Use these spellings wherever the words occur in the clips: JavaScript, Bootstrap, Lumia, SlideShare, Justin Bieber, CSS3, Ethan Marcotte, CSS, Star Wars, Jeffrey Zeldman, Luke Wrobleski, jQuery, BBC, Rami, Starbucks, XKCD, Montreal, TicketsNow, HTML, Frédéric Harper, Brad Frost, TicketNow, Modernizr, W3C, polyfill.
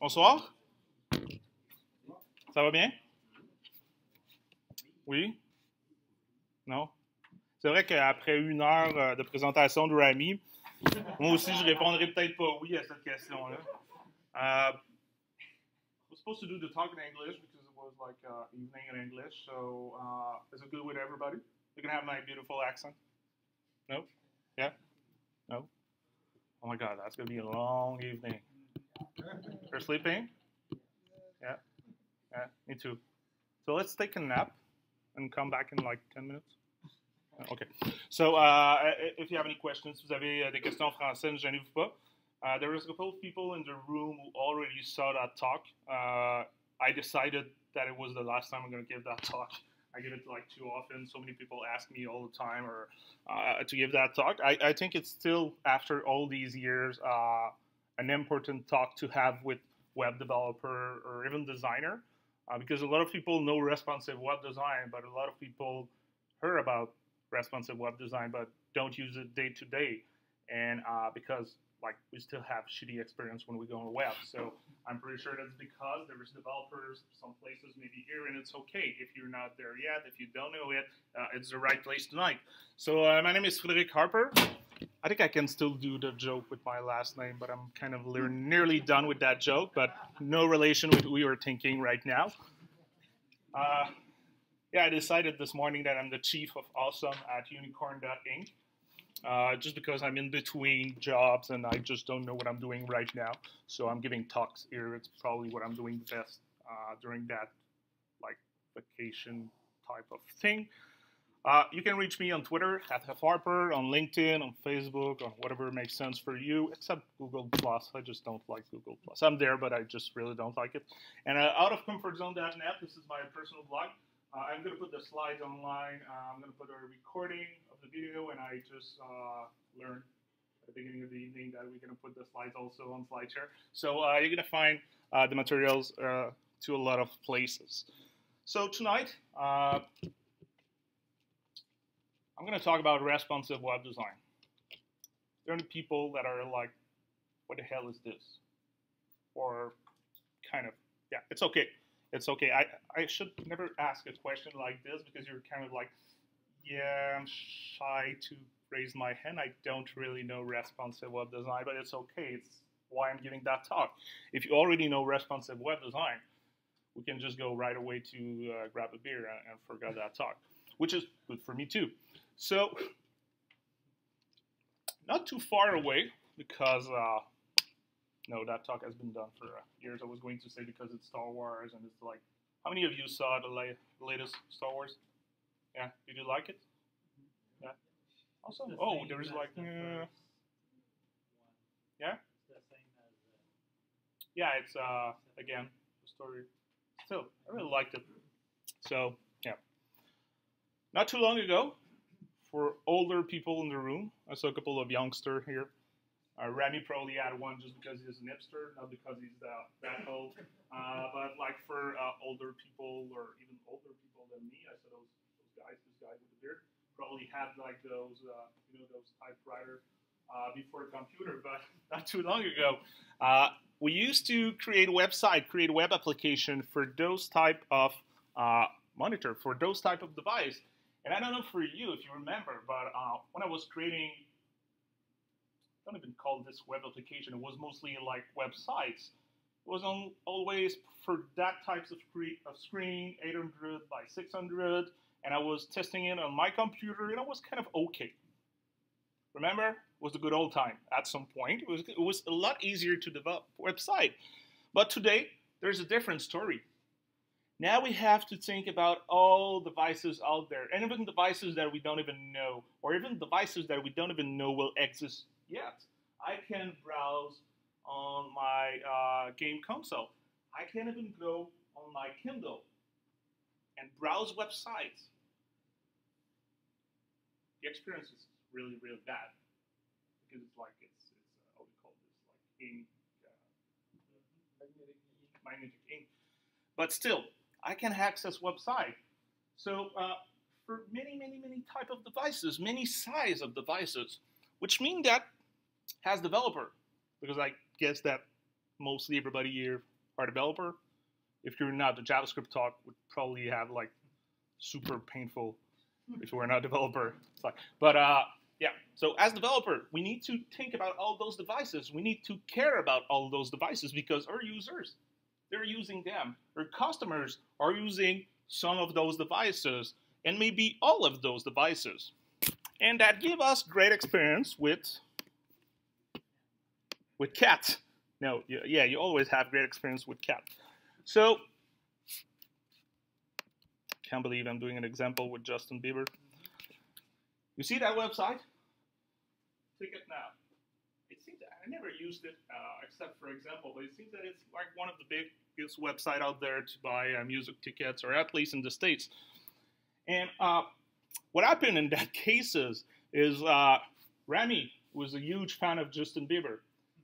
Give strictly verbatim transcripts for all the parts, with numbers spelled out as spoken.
Bonsoir. Ça va bien? Oui? Non? C'est vrai qu'après une heure de présentation de Rami, moi aussi, je répondrai peut-être pas oui à cette question-là. Uh, we're supposed to do the talk in English because it was like uh, evening in English, so uh, is it good with everybody? You can have my beautiful accent. No? Yeah? No? Oh my God, that's going to be a long evening. You're sleeping? Yeah? Yeah, me too. So let's take a nap and come back in like ten minutes. Okay. So uh, if you have any questions, si vous avez des questions en français, ne gênez-vous pas. Uh, there was a couple of people in the room who already saw that talk. Uh, I decided that it was the last time I'm going to give that talk. I give it like too often. So many people ask me all the time or uh, to give that talk. I, I think it's still, after all these years, uh, an important talk to have with web developer or even designer, uh, because a lot of people know responsive web design, but a lot of people heard about responsive web design, but don't use it day to day. And uh, because like we still have shitty experience when we go on the web. So I'm pretty sure that's because there's developers, some places maybe here, and it's okay if you're not there yet, if you don't know it, uh, it's the right place tonight. So uh, my name is Frédéric Harper. I think I can still do the joke with my last name, but I'm kind of nearly done with that joke, but no relation with who you're thinking right now. Uh, yeah, I decided this morning that I'm the chief of awesome at unicorn dot inc. Uh, just because I'm in between jobs and I just don't know what I'm doing right now. So I'm giving talks here. It's probably what I'm doing best uh, during that like vacation type of thing. Uh, you can reach me on Twitter, at F Harper, on LinkedIn, on Facebook, on whatever makes sense for you, except Google plus. I just don't like Google plus. I'm there, but I just really don't like it. And uh, out of comfort zone dot net, this is my personal blog. Uh, I'm going to put the slides online. Uh, I'm going to put a recording of the video, and I just uh, learned at the beginning of the evening that we're going to put the slides also on SlideShare. So uh, you're going to find uh, the materials uh, to a lot of places. So tonight, uh, I'm going to talk about responsive web design. There are people that are like, what the hell is this? Or kind of, yeah, it's okay. It's okay. I, I should never ask a question like this because you're kind of like, yeah, I'm shy to raise my hand. I don't really know responsive web design, but it's okay. It's why I'm giving that talk. If you already know responsive web design, we can just go right away to uh, grab a beer and, and forget that talk, which is good for me too. So not too far away because... Uh, No, that talk has been done for years. I was going to say because it's Star Wars and it's like, how many of you saw the la latest Star Wars? Yeah, did you like it? Yeah. Also, oh, there is like, uh, yeah, yeah, it's uh again the story. Still, I really liked it. So yeah, not too long ago, for older people in the room, I saw a couple of youngsters here. Uh, Rami probably had one just because he's an hipster, not because he's uh, that old. Uh, but like for uh, older people or even older people than me, I saw those, those guys, those guys with the beard, probably had like those, uh, you know, those typewriter uh, before a computer. But not too long ago, uh, we used to create website, create web application for those type of uh, monitor, for those type of device. And I don't know for you if you remember, but uh, when I was creating. I don't even call this web application. It was mostly like websites. It was on always for that types of, of screen, eight hundred by six hundred, and I was testing it on my computer, and I was kind of okay. Remember, it was the good old time. At some point, it was it was a lot easier to develop a website, but today there's a different story. Now we have to think about all devices out there, and even devices that we don't even know, or even devices that we don't even know will exist. Yet, I can browse on my uh, game console. I can even go on my Kindle and browse websites. The experience is really, really bad because it's like it's, it's uh, what we call this, like ink, uh, magnetic ink. But still, I can access website. So uh, for many, many, many type of devices, many size of devices, which means that as developer, because I guess that mostly everybody here are a developer. If you're not, the JavaScript talk would probably have like super painful if you were not a developer. It's like, but uh, yeah, so as a developer, we need to think about all those devices. We need to care about all those devices because our users, they're using them. Our customers are using some of those devices and maybe all of those devices. And that gave us great experience with with cat. No, yeah, you always have great experience with cat. So, can't believe I'm doing an example with Justin Bieber. You see that website? TicketNow. It seems that I never used it uh, except for example, but it seems that it's like one of the biggest websites out there to buy uh, music tickets, or at least in the States. And uh, what happened in that case is, is uh, Rami was a huge fan of Justin Bieber.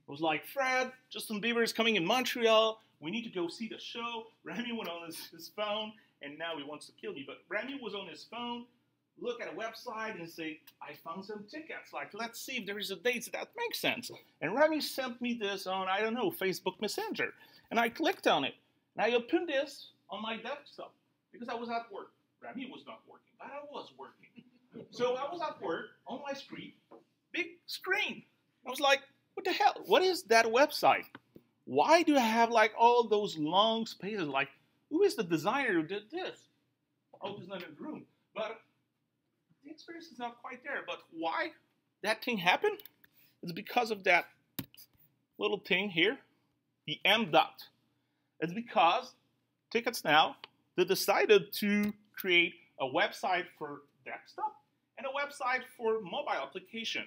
It was like, Fred, Justin Bieber is coming in Montreal. We need to go see the show. Rami went on his, his phone, and now he wants to kill me. But Rami was on his phone, look at a website, and say, I found some tickets. Like, let's see if there is a date that makes sense. And Rami sent me this on, I don't know, Facebook Messenger. And I clicked on it. And I opened this on my desktop because I was at work. Rami was not working, but I was working. So I was at work on my screen, big screen. I was like, what the hell? What is that website? Why do I have like all those long spaces? Like, who is the designer who did this? Oh, he's not in the room. But the experience is not quite there. But why that thing happened? It's because of that little thing here, the M dot. It's because TicketsNow, they decided to create a website for desktop and a website for mobile application.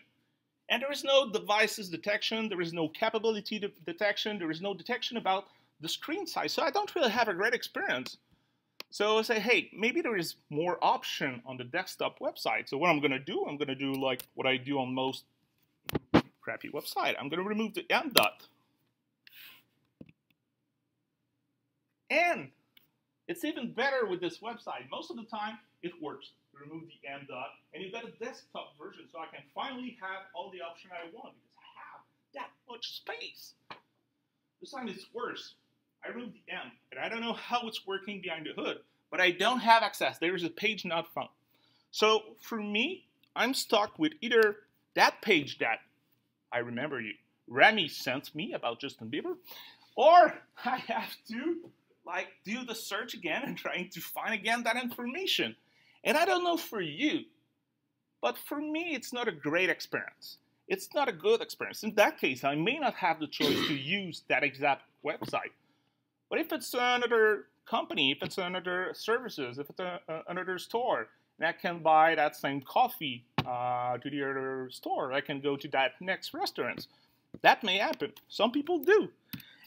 And there is no devices detection, there is no capability detection, there is no detection about the screen size. So I don't really have a great experience. So I say, hey, maybe there is more option on the desktop website. So what I'm going to do, I'm going to do like what I do on most crappy website. I'm going to remove the M dot. And it's even better with this website. Most of the time, it works. Remove the M dot, and you got a desktop version, so I can finally have all the option I want because I have that much space. This time it's worse. I removed the M, and I don't know how it's working behind the hood, but I don't have access. There is a page not found. So for me, I'm stuck with either that page that I remember you, Rami sent me about Justin Bieber, or I have to like do the search again and trying to find again that information. And I don't know for you, but for me, it's not a great experience. It's not a good experience. In that case, I may not have the choice to use that exact website. But if it's another company, if it's another services, if it's a, a, another store, and I can buy that same coffee uh, to the other store, I can go to that next restaurant. That may happen. Some people do.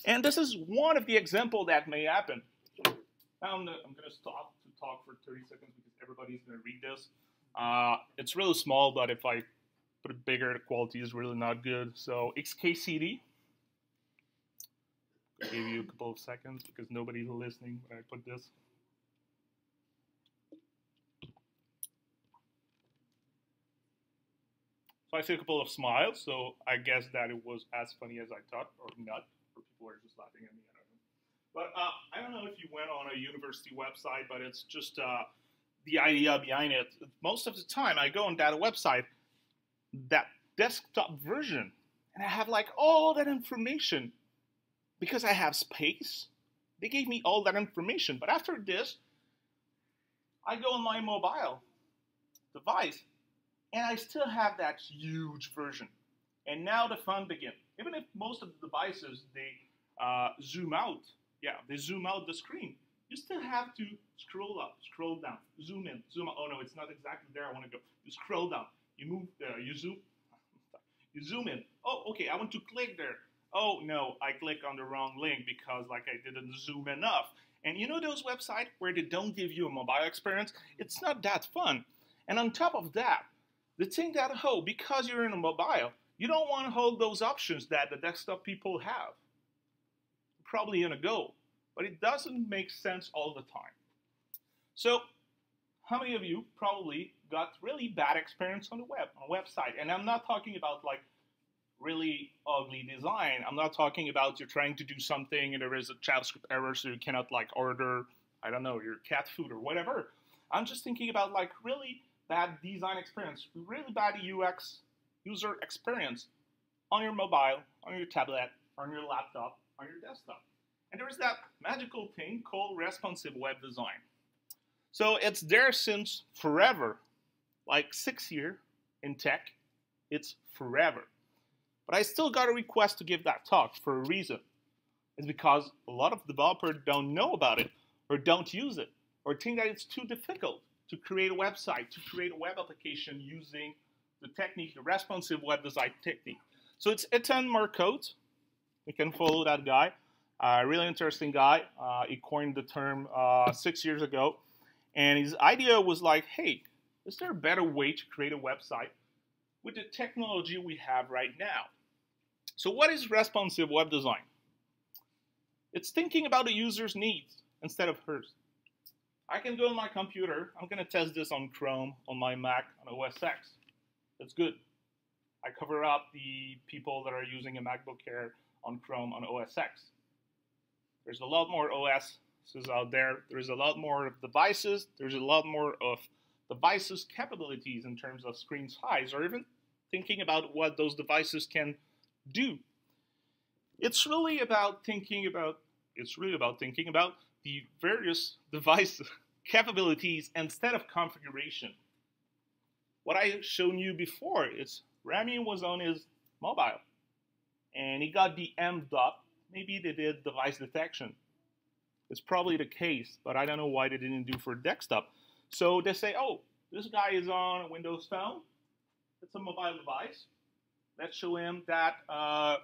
And this is one of the examples that may happen. Now I'm going to stop to talk for thirty seconds because everybody's going to read this. Uh, it's really small, but if I put it bigger, the quality is really not good. So X K C D. I'll give you a couple of seconds because nobody's listening when I put this. So I see a couple of smiles, so I guess that it was as funny as I thought, or not, or people are just laughing at me. But uh, I don't know if you went on a university website, but it's just uh, the idea behind it. Most of the time, I go on that website, that desktop version, and I have like all that information. Because I have space, they gave me all that information. But after this, I go on my mobile device, and I still have that huge version. And now the fun begins. Even if most of the devices, they uh, zoom out. Yeah, they zoom out the screen. You still have to scroll up, scroll down, zoom in, zoom out. Oh no, it's not exactly there I want to go. You scroll down, you move, uh, you zoom, you zoom in. Oh, okay, I want to click there. Oh no, I click on the wrong link because like I didn't zoom enough. And you know those websites where they don't give you a mobile experience? It's not that fun. And on top of that, the thing that, oh, because you're in a mobile, you don't want to hold those options that the desktop people have. Probably gonna go, but it doesn't make sense all the time. So, how many of you probably got really bad experience on the web, on a website? And I'm not talking about like really ugly design. I'm not talking about you're trying to do something and there is a JavaScript error, so you cannot like order, I don't know, your cat food or whatever. I'm just thinking about like really bad design experience, really bad U X user experience on your mobile, on your tablet, on your laptop, on your desktop. And there's that magical thing called responsive web design. So it's there since forever, like six years in tech, it's forever. But I still got a request to give that talk for a reason. It's because a lot of developers don't know about it, or don't use it, or think that it's too difficult to create a website, to create a web application using the technique, the responsive web design technique. So it's Ethan Marcotte. You can follow that guy. A uh, really interesting guy. Uh, he coined the term uh, six years ago. And his idea was like, hey, is there a better way to create a website with the technology we have right now? So what is responsive web design? It's thinking about a user's needs instead of hers. I can go on my computer. I'm going to test this on Chrome, on my Mac, on O S ten. That's good. I cover up the people that are using a MacBook Air on Chrome on O S ten. There's a lot more O Ss out there. There's a lot more of devices. There's a lot more of devices' capabilities in terms of screen size, or even thinking about what those devices can do. It's really about thinking about, it's really about thinking about the various device capabilities instead of configuration. What I shown you before is Rami was on his mobile and he got the M D O P. Maybe they did device detection. It's probably the case, but I don't know why they didn't do for desktop. So they say, oh, this guy is on a Windows phone. It's a mobile device. Let's show him that uh,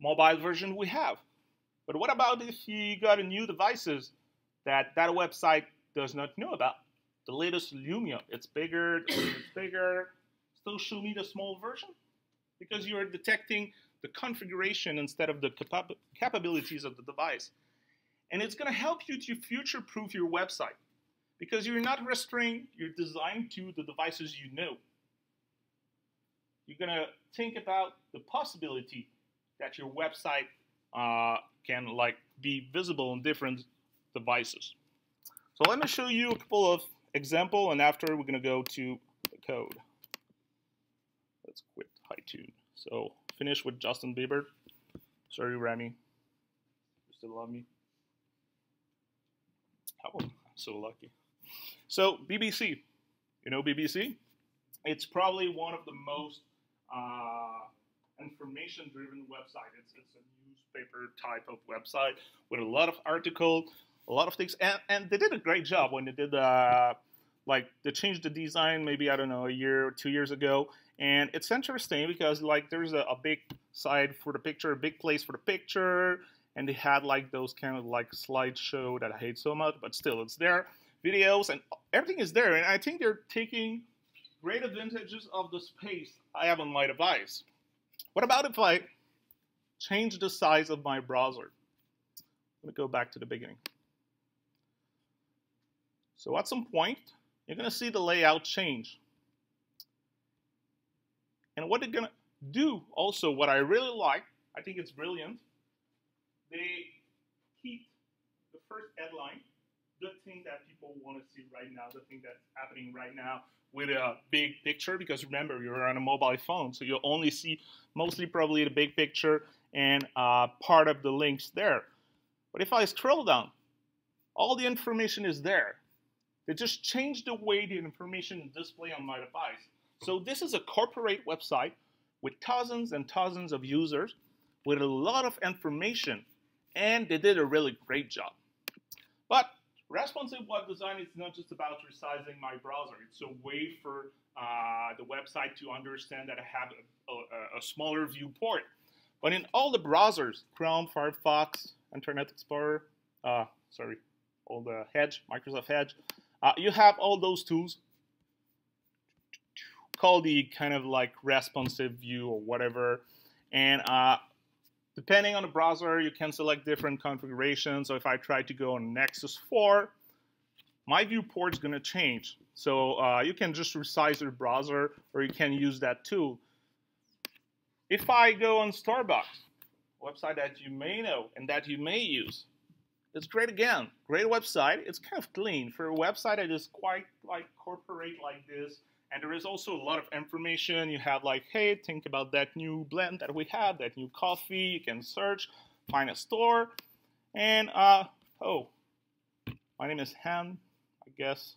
mobile version we have. But what about if he got a new devices that that website does not know about? The latest Lumia, it's bigger, it's bigger, still show me the small version? Because you are detecting the configuration instead of the capa capabilities of the device. And it's gonna help you to future-proof your website because you're not restrained, you're designed to the devices you know. You're gonna think about the possibility that your website uh, can like be visible on different devices. So let me show you a couple of examples, and after we're gonna go to the code. Let's quit high tune. So finish with Justin Bieber. Sorry, Rami. You still love me? Oh, I'm so lucky. So B B C. You know B B C? It's probably one of the most uh, information-driven websites. It's, it's a newspaper type of website with a lot of articles, a lot of things. And, and they did a great job when they did, uh, like, they changed the design maybe, I don't know, a year or two years ago. And it's interesting because, like, there's a, a big side for the picture, a big place for the picture, and they had, like, those kind of, like, slideshow that I hate so much, but still, it's there. Videos, and everything is there, and I think they're taking great advantages of the space I have on my device. What about if I change the size of my browser? Let me go back to the beginning. So at some point, you're going to see the layout change. And what they're going to do also, what I really like, I think it's brilliant, they keep the first headline, the thing that people want to see right now, the thing that's happening right now with a big picture, because remember, you're on a mobile phone, so you'll only see mostly probably the big picture and uh, part of the links there. But if I scroll down, all the information is there. They just changed the way the information is displayed on my device. So this is a corporate website with thousands and thousands of users with a lot of information, and they did a really great job. But responsive web design is not just about resizing my browser. It's a way for uh, the website to understand that I have a, a, a smaller viewport. But in all the browsers, Chrome, Firefox, Internet Explorer, uh, sorry, all the Edge, Microsoft Edge, uh, you have all those tools called the kind of like responsive view or whatever, and uh, depending on the browser you can select different configurations. So if I try to go on Nexus four, my viewport is going to change. So uh, you can just resize your browser or you can use that tool. If I go on Starbucks, a website that you may know and that you may use, it's great again, great website. It's kind of clean for a website that is quite like corporate like this. And there is also a lot of information. You have like, hey, think about that new blend that we have, that new coffee. You can search, find a store. And, uh, oh, my name is Han, I guess.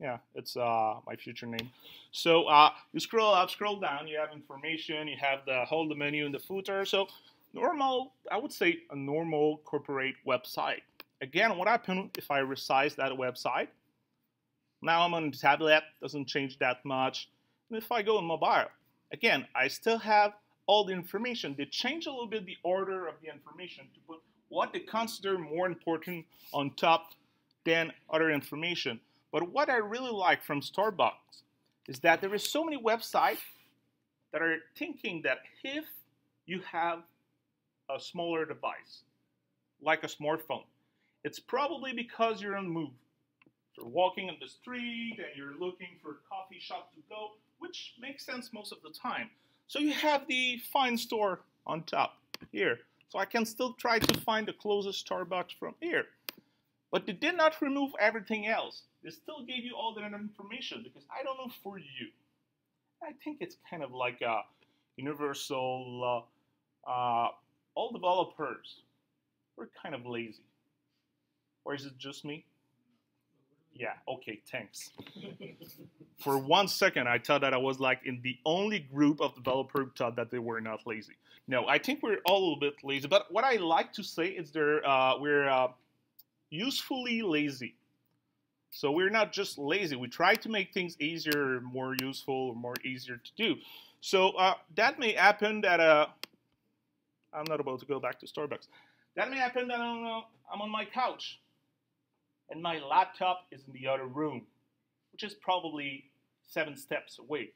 Yeah, it's uh, my future name. So uh, you scroll up, scroll down. You have information. You have the whole the menu and the footer. So normal, I would say a normal corporate website. Again, what happens if I resize that website? Now I'm on the tablet, doesn't change that much. And if I go on mobile, again, I still have all the information. They change a little bit the order of the information to put what they consider more important on top than other information. But what I really like from Starbucks is that there is so many websites that are thinking that if you have a smaller device, like a smartphone, it's probably because you're on the move. You're walking on the street and you're looking for a coffee shop to go, which makes sense most of the time. So you have the find store on top here. So I can still try to find the closest Starbucks from here. But they did not remove everything else. They still gave you all that information because I don't know for you. I think it's kind of like a universal, uh, uh, all developers, we're kind of lazy. Or is it just me? Yeah, okay, thanks. For one second, I thought that I was like in the only group of developers who thought that they were not lazy. No, I think we're all a little bit lazy. But what I like to say is there, uh, we're uh, usefully lazy. So we're not just lazy. We try to make things easier, more useful, more easier to do. So uh, that may happen that uh, I'm not about to go back to Starbucks. That may happen that I'm, uh, I'm on my couch. And my laptop is in the other room, which is probably seven steps away.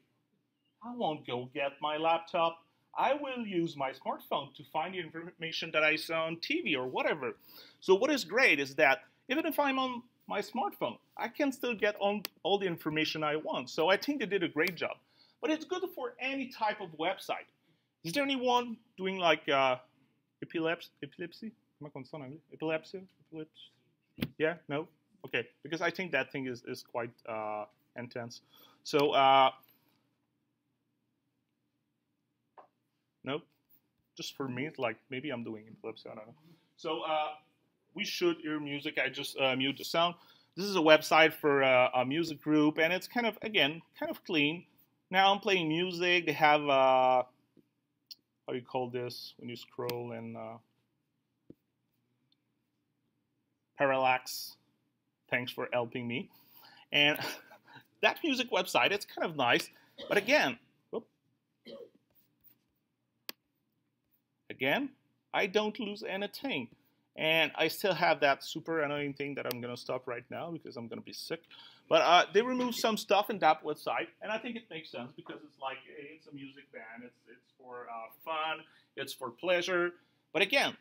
I won't go get my laptop. I will use my smartphone to find the information that I saw on T V or whatever. So what is great is that even if I'm on my smartphone, I can still get on all the information I want. So I think they did a great job. But it's good for any type of website. Is there anyone doing like uh, epilepsy? Epilepsy? Epilepsy? Epilepsy? Yeah? No? Okay. Because I think that thing is, is quite uh, intense. So, uh, no? Just for me, like maybe I'm doing epilepsy, I don't know. So, uh, we should hear music. I just uh, mute the sound. This is a website for uh, a music group, and it's kind of, again, kind of clean. Now I'm playing music. They have, uh, how do you call this when you scroll and... Uh, Parallax, thanks for helping me. And that music website, it's kind of nice, but again, whoop, again, I don't lose anything. And I still have that super annoying thing that I'm gonna stop right now because I'm gonna be sick. But uh, they removed some stuff in that website, and I think it makes sense because it's like, it's a music band, it's, it's for uh, fun, it's for pleasure, but again,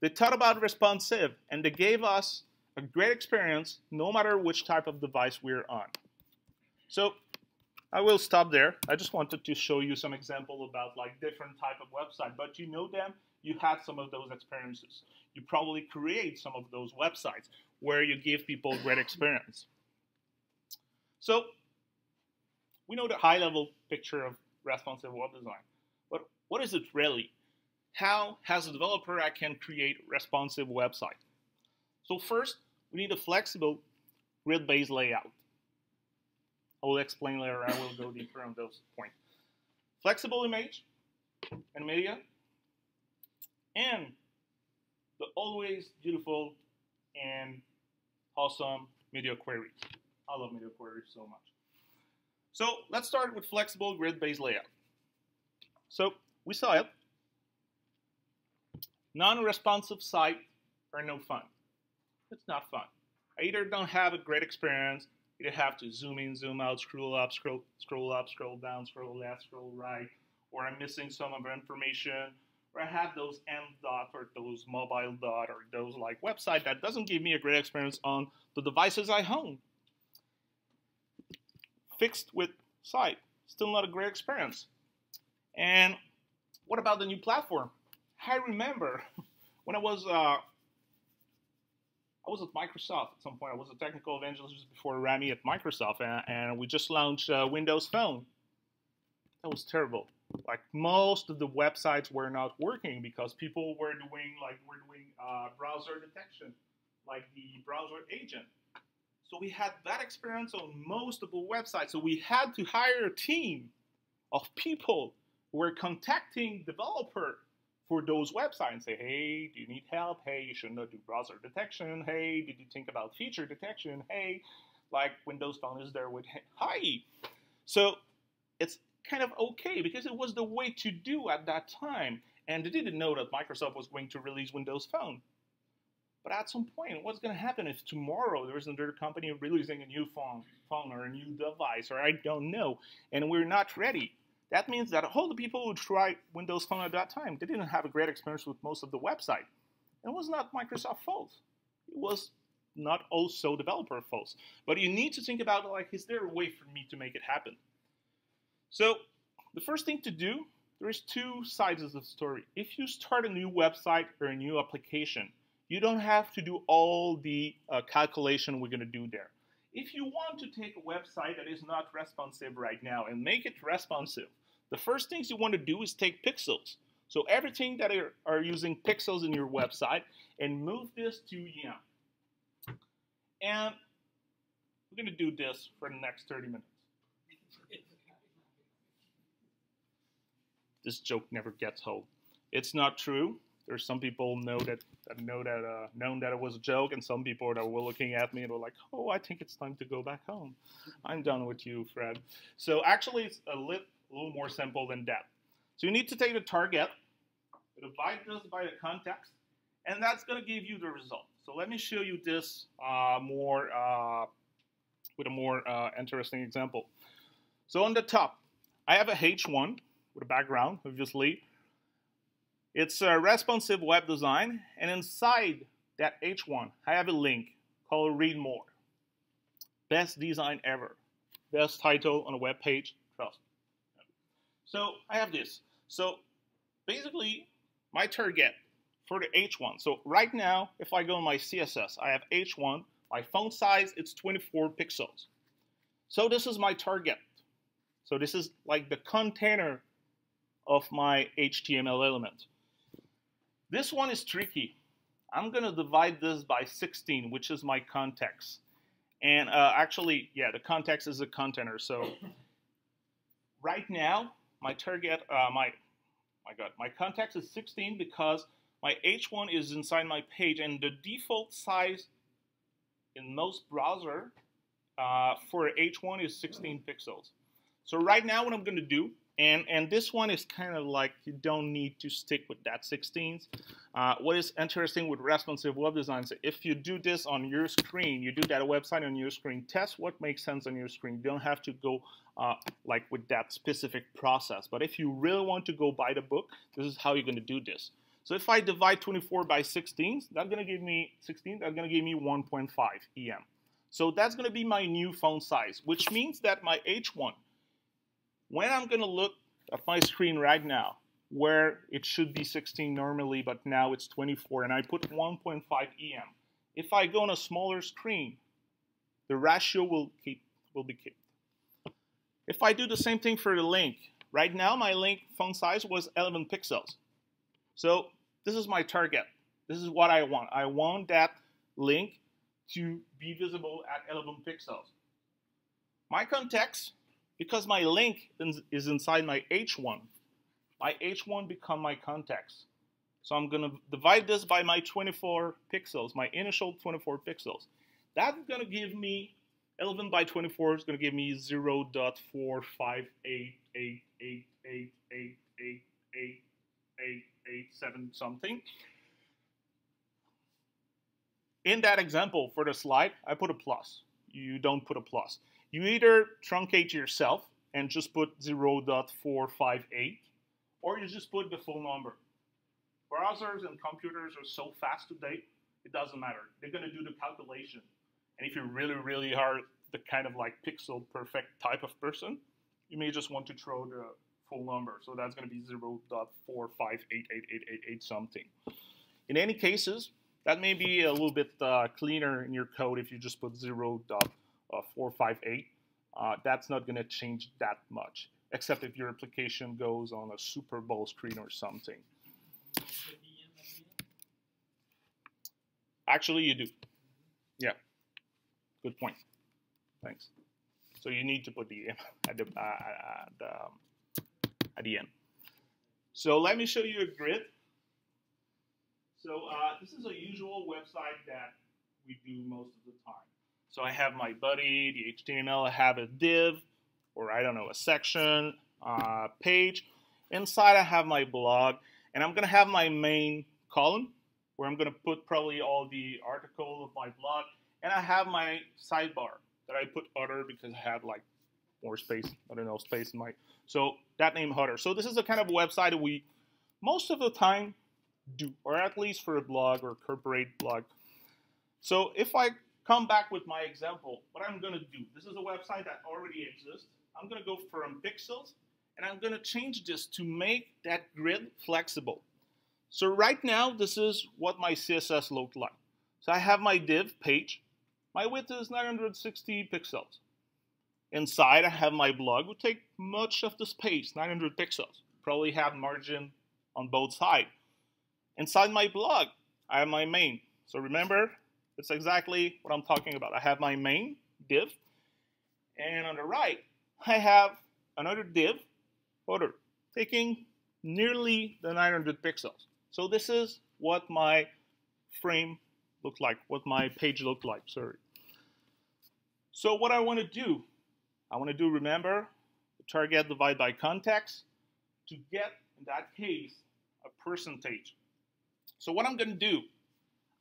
they thought about responsive, and they gave us a great experience no matter which type of device we're on. So I will stop there. I just wanted to show you some example about like different type of website, but you know them, you had some of those experiences. You probably create some of those websites where you give people great experience. So we know the high-level picture of responsive web design, but what is it really? How, as a developer, I can create a responsive website? So first, we need a flexible grid-based layout. I will explain later. I will go deeper on those points. Flexible image and media, and the always beautiful and awesome media queries. I love media queries so much. So let's start with flexible grid-based layout. So we saw it. Non-responsive sites are no fun. It's not fun. I either don't have a great experience, either have to zoom in, zoom out, scroll up, scroll, scroll up, scroll down, scroll left, scroll right, or I'm missing some of the information, or I have those end dot or those mobile dot or those like website that doesn't give me a great experience on the devices I own. Fixed width site, still not a great experience. And what about the new platform? I remember when I was, uh, I was at Microsoft at some point. I was a technical evangelist before Rami at Microsoft, and, and we just launched uh, Windows Phone. That was terrible. Like, most of the websites were not working because people were doing, like, we're doing uh, browser detection, like the browser agent. So we had that experience on most of the websites. So we had to hire a team of people who were contacting developer for those websites and say, hey, do you need help? Hey, you should not do browser detection. Hey, did you think about feature detection? Hey, like, Windows Phone is there with, hi. So it's kind of okay because it was the way to do at that time. And they didn't know that Microsoft was going to release Windows Phone. But at some point, what's going to happen if tomorrow there is another company releasing a new phone, phone or a new device, or I don't know, and we're not ready? That means that all the people who tried Windows Phone at that time, they didn't have a great experience with most of the website. It was not Microsoft's fault. It was not also developer fault. But you need to think about, like, is there a way for me to make it happen? So the first thing to do, there is two sides of the story. If you start a new website or a new application, you don't have to do all the uh, calculation we're going to do there. If you want to take a website that is not responsive right now and make it responsive, the first things you want to do is take pixels. So everything that are, are using pixels in your website, and move this to yum. And we're going to do this for the next thirty minutes. This joke never gets old. It's not true. There's some people know that, that know that uh, known that it was a joke, and some people that were looking at me and were like, "Oh, I think it's time to go back home. I'm done with you, Fred." So actually, it's a, lit, a little more simple than that. So you need to take the target, divide this by the context, and that's going to give you the result. So let me show you this uh, more uh, with a more uh, interesting example. So on the top, I have a H one with a background, obviously. It's a responsive web design, and inside that H one, I have a link called Read More. Best design ever. Best title on a web page, trust. So I have this. So basically, my target for the H one. So right now, if I go in my C S S, I have H one. My font size, it's twenty-four pixels. So this is my target. So this is like the container of my H T M L element. This one is tricky. I'm going to divide this by sixteen, which is my context. And uh, actually, yeah, the context is a container. So right now, my target, uh, my, my God, my context is sixteen because my H one is inside my page, and the default size in most browser uh, for H one is sixteen pixels. So right now, what I'm going to do, And, and this one is kind of like, you don't need to stick with that sixteens. Uh, what is interesting with responsive web design is if you do this on your screen, you do that website on your screen, test what makes sense on your screen. You don't have to go uh, like with that specific process. But if you really want to go by the book, this is how you're going to do this. So if I divide twenty-four by sixteen, that's going to give me sixteen, that's going to give me one point five E M. So that's going to be my new font size, which means that my H one, when I'm going to look at my screen right now, where it should be sixteen normally, but now it's twenty-four, and I put one point five E M. If I go on a smaller screen, the ratio will, keep, will be kept. If I do the same thing for the link, right now my link font size was eleven pixels. So this is my target. This is what I want. I want that link to be visible at eleven pixels. My context, because my link is inside my H one, my H one become my context. So I'm going to divide this by my twenty-four pixels, my initial twenty-four pixels. That's going to give me, eleven by twenty-four is going to give me zero point four five eight eight eight eight eight eight eight eight eight seven something. In that example for the slide, I put a plus. You don't put a plus. You either truncate yourself and just put zero point four five eight, or you just put the full number. Browsers and computers are so fast today, it doesn't matter. They're going to do the calculation. And if you really, really are the kind of like pixel perfect type of person, you may just want to throw the full number. So that's going to be zero point four five eight eight eight eight eight something. In any cases, that may be a little bit uh, cleaner in your code if you just put zero point four five eight. Uh, that's not going to change that much, except if your application goes on a Super Bowl screen or something. Actually, you do. Yeah. Good point. Thanks. So you need to put the at the, uh, at, the, at the end. So let me show you a grid. So uh, this is a usual website that we do most of the time. So I have my body, the H T M L, I have a div, or I don't know, a section, uh, page. Inside I have my blog, and I'm going to have my main column, where I'm going to put probably all the articles of my blog, and I have my sidebar that I put other because I have like more space, I don't know, space in my, so that name other. So this is the kind of website we most of the time do, or at least for a blog or corporate blog. So if I come back with my example, what I'm going to do, this is a website that already exists. I'm going to go from pixels, and I'm going to change this to make that grid flexible. So right now, this is what my C S S looked like. So I have my div page. My width is nine hundred sixty pixels. Inside, I have my blog, which takes much of the space, nine hundred pixels. Probably have margin on both sides. Inside my blog, I have my main. So remember, it's exactly what I'm talking about. I have my main div, and on the right, I have another div, other, taking nearly the nine hundred pixels. So this is what my frame looked like, what my page looked like, sorry. So what I want to do, I want to do, remember, target divide by context to get, in that case, a percentage. So what I'm going to do,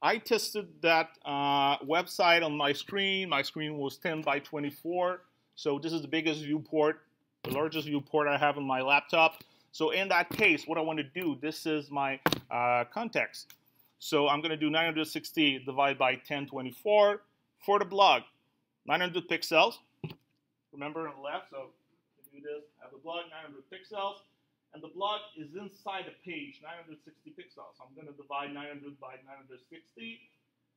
I tested that uh, website on my screen. My screen was ten by twenty-four. So this is the biggest viewport, the largest viewport I have on my laptop. So in that case, what I want to do, this is my uh, context. So I'm going to do nine hundred sixty divided by ten twenty-four for the blog. nine hundred pixels. Remember on the left, so to do this, I have a blog, nine hundred pixels. And the blog is inside the page, nine hundred sixty pixels. So I'm going to divide nine hundred by nine hundred sixty.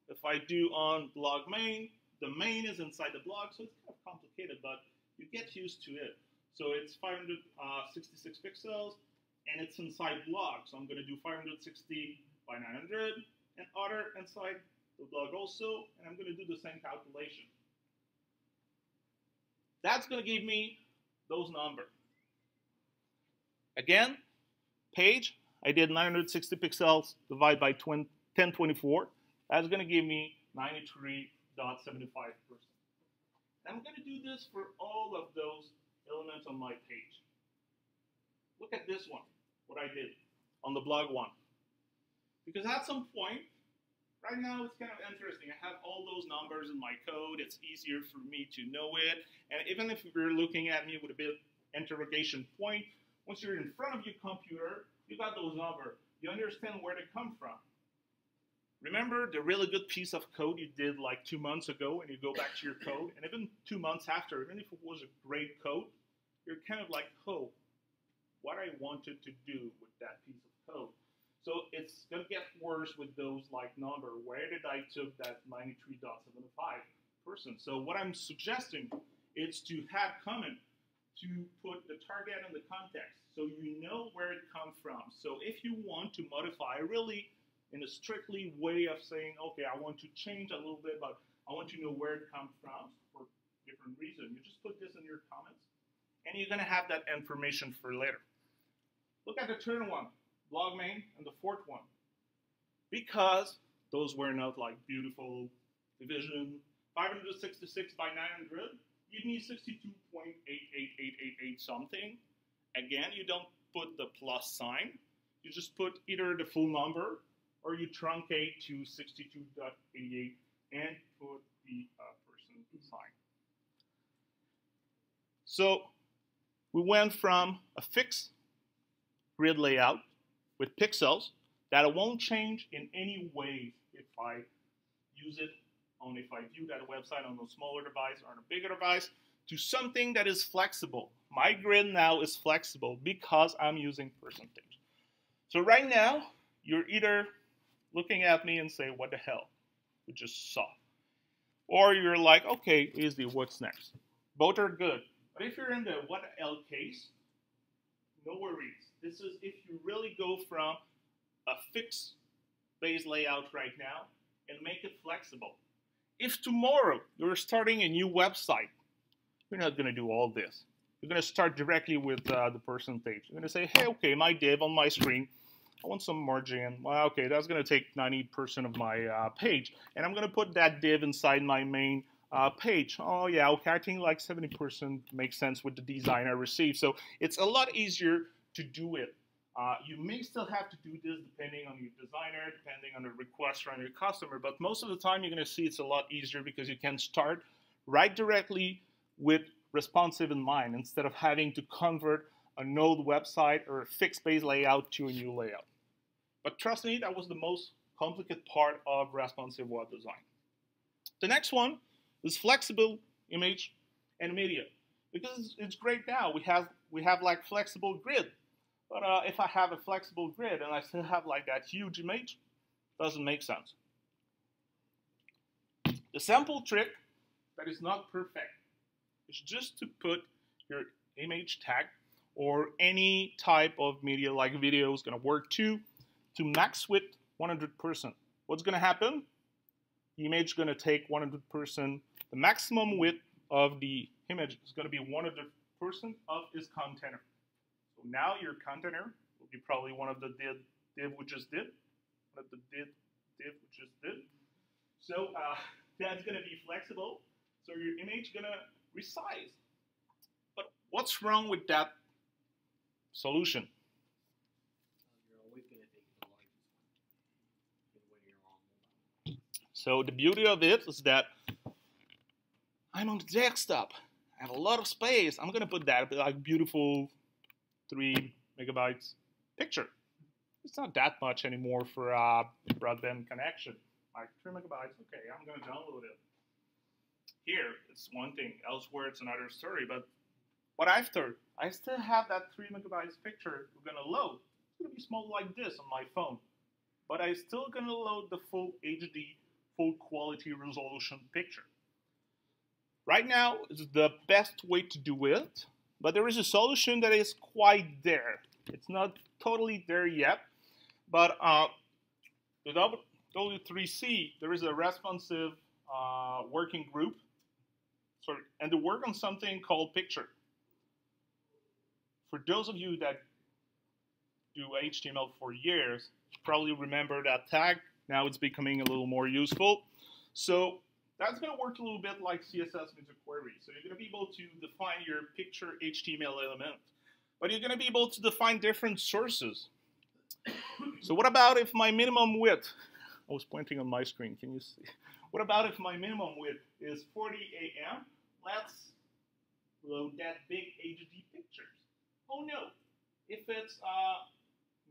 If I do on blog main, the main is inside the blog, so it's kind of complicated, but you get used to it. So it's five hundred sixty-six pixels, and it's inside blog. So I'm going to do five hundred sixty by nine hundred, and other inside the blog also, and I'm going to do the same calculation. That's going to give me those numbers. Again, page, I did nine hundred sixty pixels divided by ten twenty-four. That's going to give me ninety-three point seven five percent. I'm going to do this for all of those elements on my page. Look at this one, what I did on the blog one. Because at some point, right now it's kind of interesting. I have all those numbers in my code. It's easier for me to know it. And even if you're looking at me with a bit of interrogation point, once you're in front of your computer, you got those numbers. You understand where they come from. Remember the really good piece of code you did like two months ago, and you go back to your code, and even two months after, even if it was a great code, you're kind of like, oh, what I wanted to do with that piece of code. So it's going to get worse with those like number. Where did I took that ninety-three point seven five percent? So what I'm suggesting is to have comment to put the target in the context so you know where it comes from. So if you want to modify really in a strictly way of saying, okay, I want to change a little bit, but I want to know where it comes from for different reasons, you just put this in your comments, and you're going to have that information for later. Look at the third one, blog main, and the fourth one, because those were not like beautiful division. five hundred sixty-six by nine hundred, you need sixty-two point eight eight eight eight eight something. Again, you don't put the plus sign. You just put either the full number or you truncate to sixty-two point eight eight and put the uh, percent sign. So we went from a fixed grid layout with pixels that it won't change in any way if I use it on if I view that website on a smaller device or on a bigger device to something that is flexible. My grid now is flexible because I'm using percentage. So right now, you're either looking at me and say, what the hell? We just saw. Or you're like, okay, easy, what's next? Both are good. But if you're in the what the hell case, no worries. This is if you really go from a fixed base layout right now and make it flexible. If tomorrow you're starting a new website, you're not going to do all this. You're going to start directly with uh, the percentage. You're going to say, hey, okay, my div on my screen, I want some margin. Well, okay, that's going to take ninety percent of my uh, page. And I'm going to put that div inside my main uh, page. Oh, yeah, okay, I think like seventy percent makes sense with the design I received. So it's a lot easier to do it. Uh, you may still have to do this depending on your designer, depending on the request from your customer, but most of the time you're going to see it's a lot easier because you can start right directly with responsive in mind instead of having to convert an old website or a fixed base layout to a new layout. But trust me, that was the most complicated part of responsive web design. The next one is flexible image and media. Because it's great now, we have, we have like flexible grid. But uh, if I have a flexible grid and I still have like that huge image, doesn't make sense. The simple trick that is not perfect is just to put your image tag or any type of media like video is going to work too, to max width one hundred percent. What's going to happen? The image is going to take one hundred percent. The maximum width of the image is going to be one hundred percent of its container. Now your container will be probably one of the div, div we just did, one of the div, div we just did. So uh, that's going to be flexible. So your image is going to resize. But what's wrong with that solution? You're always going to take the largest one. So the beauty of it is that I'm on the desktop. I have a lot of space. I'm going to put that like beautiful three megabytes picture. It's not that much anymore for uh, broadband connection. Like three megabytes, okay, I'm gonna download it. Here, it's one thing, elsewhere it's another story, but what I've done, I still have that three megabytes picture we're gonna load. It's gonna be small like this on my phone, but I'm still gonna load the full H D, full quality resolution picture. Right now, it's the best way to do it. But there is a solution that is quite there. It's not totally there yet, but uh, the W three C, there is a responsive uh, working group, sorry, and they work on something called Picture. For those of you that do H T M L for years, you probably remember that tag. Now it's becoming a little more useful. So that's going to work a little bit like C S S with a query. So you're going to be able to define your picture H T M L element. But you're going to be able to define different sources. So what about if my minimum width, I was pointing on my screen, can you see? What about if my minimum width is forty A M? Let's load that big H D pictures. Oh no, if it's uh,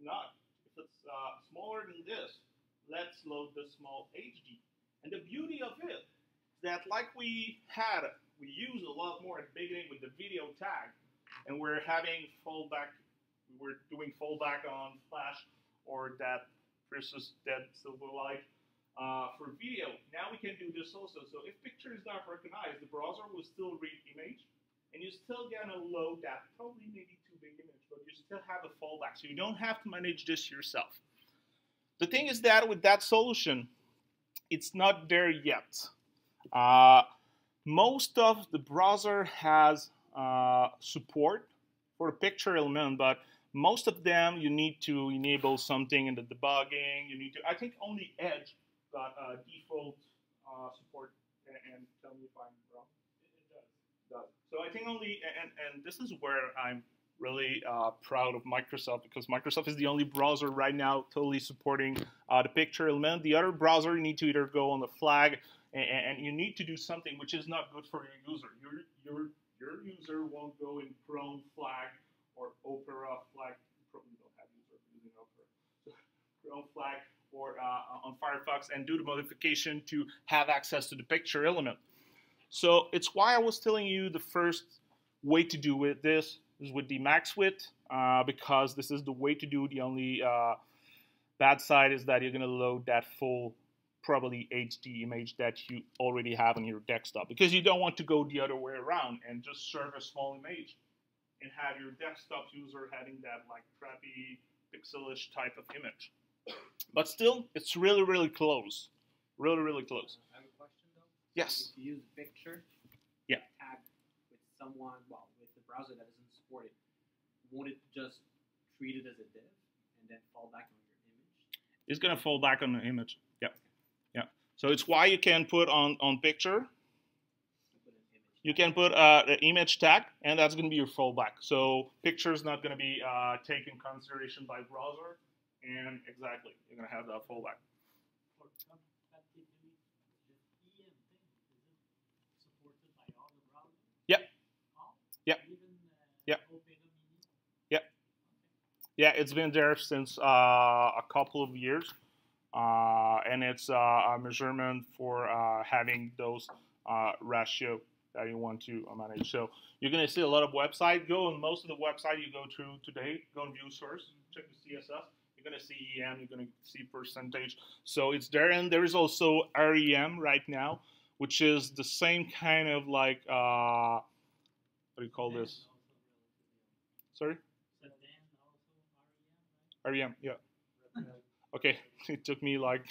not, if it's uh, smaller than this, let's load the small H D. And the beauty of it, that like we had, we used a lot more at the beginning with the video tag, and we're having fallback, we're doing fallback on Flash or that versus Dead Silverlight uh, for video. Now we can do this also. So if picture is not recognized, the browser will still read image, and you're still gonna load that, probably maybe too big image, but you still have a fallback. So you don't have to manage this yourself. The thing is that with that solution, it's not there yet. Uh, most of the browser has uh, support for a picture element, but most of them you need to enable something in the debugging. You need to. I think only Edge got uh, default uh, support. And, and tell me if I'm wrong. It does. So I think only, and and this is where I'm really uh, proud of Microsoft, because Microsoft is the only browser right now totally supporting uh, the picture element. The other browser, you need to either go on the flag, and, and you need to do something which is not good for your user. Your, your, your user won't go in Chrome flag or Opera flag. You probably don't have user using Opera. Chrome flag or uh, on Firefox, and do the modification to have access to the picture element. So it's why I was telling you the first way to do with this is with the max width, uh, because this is the way to do. The only uh, bad side is that you're going to load that full, probably H D image that you already have on your desktop, because you don't want to go the other way around and just serve a small image and have your desktop user having that like crappy pixelish type of image. But still, it's really, really close. Really, really close. Uh, I have a question though. Yes. If you use a picture, yeah, tag with someone, well, with the browser that doesn't support it, won't it just treat it as a div and then fall back on your image? It's going to fall back on the image. Yeah. Okay. Yeah. So it's why you can put on, on picture, you can put uh, an image tag, and that's going to be your fallback. So picture is not going to be uh, taken consideration by browser, and exactly, you're going to have that fallback. Yeah. Yeah. Yeah. Yeah. Yeah. It's been there since uh, a couple of years, uh, and it's uh, a measurement for uh, having those uh, ratio that you want to manage. So you're going to see a lot of website. Go on most of the website you go through today. Go on view source. Check the C S S. You're going to see E M. You're going to see percentage. So it's there, and there is also R E M right now, which is the same kind of like uh, what do you call this? Sorry. R E M. Yeah. Okay. It took me like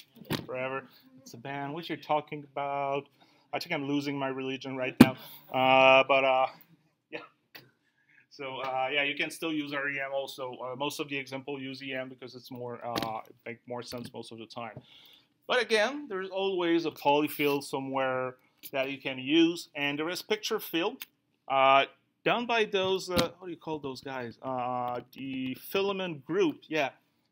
forever. It's a band. What you're talking about? I think I'm losing my religion right now, uh, but uh, yeah. So uh, yeah, you can still use R E M also. Uh, most of the example use E M because it's more uh, it makes more sense most of the time. But again, there's always a polyfill somewhere that you can use, and there is picture fill uh, done by those. Uh, what do you call those guys? Uh, the filament group. Yeah,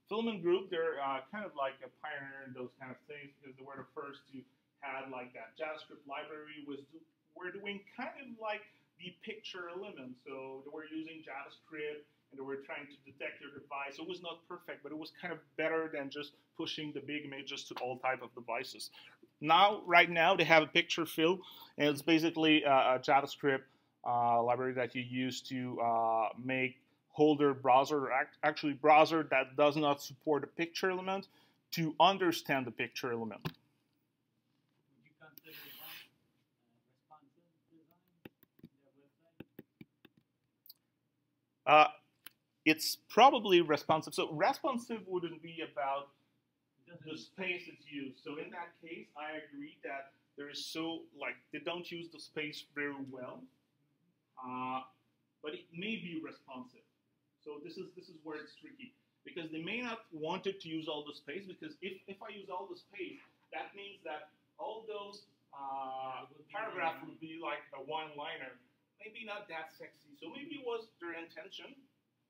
filament group. They're uh, kind of like a pioneer in those kind of things because they were the first to had like that JavaScript library was do, we're doing kind of like the picture element. So they were using JavaScript and they were trying to detect your device. It was not perfect, but it was kind of better than just pushing the big images to all type of devices. Now, right now, they have a picture fill, and it's basically a, a JavaScript uh, library that you use to uh, make holder browser, act, actually browser that does not support a picture element, to understand the picture element. Uh, it's probably responsive. So responsive wouldn't be about the space it's used. So in that case, I agree that there is so, like, they don't use the space very well, uh, but it may be responsive. So this is, this is where it's tricky, because they may not want it to use all the space, because if, if I use all the space, that means that all those uh, paragraph would be like a one-liner. Maybe not that sexy. So maybe it was their intention.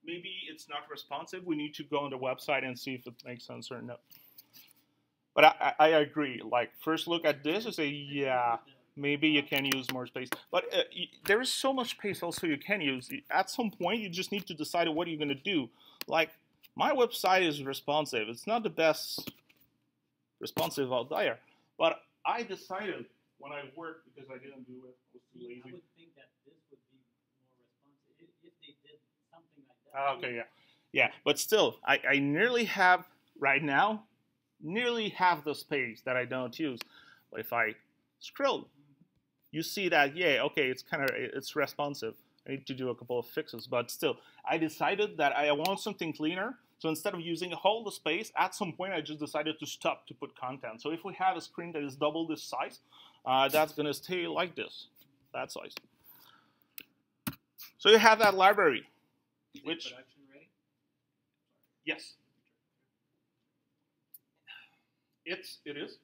Maybe it's not responsive. We need to go on the website and see if it makes sense or not. But I, I agree. Like, first look at this and say, yeah, maybe you can use more space. But uh, there is so much space also you can use. At some point, you just need to decide what you're going to do. Like, my website is responsive. It's not the best responsive out there. But I decided when I worked, because I didn't do it, I was too lazy. Okay, yeah, yeah, but still, I, I nearly have right now, nearly half the space that I don't use. But if I scroll, you see that, yeah, okay, it's kind of it's responsive. I need to do a couple of fixes, but still, I decided that I want something cleaner. So instead of using all the space, at some point I just decided to stop to put content. So if we have a screen that is double this size, uh, that's gonna stay like this, that size. So you have that library. Which? Yes. It's, it is.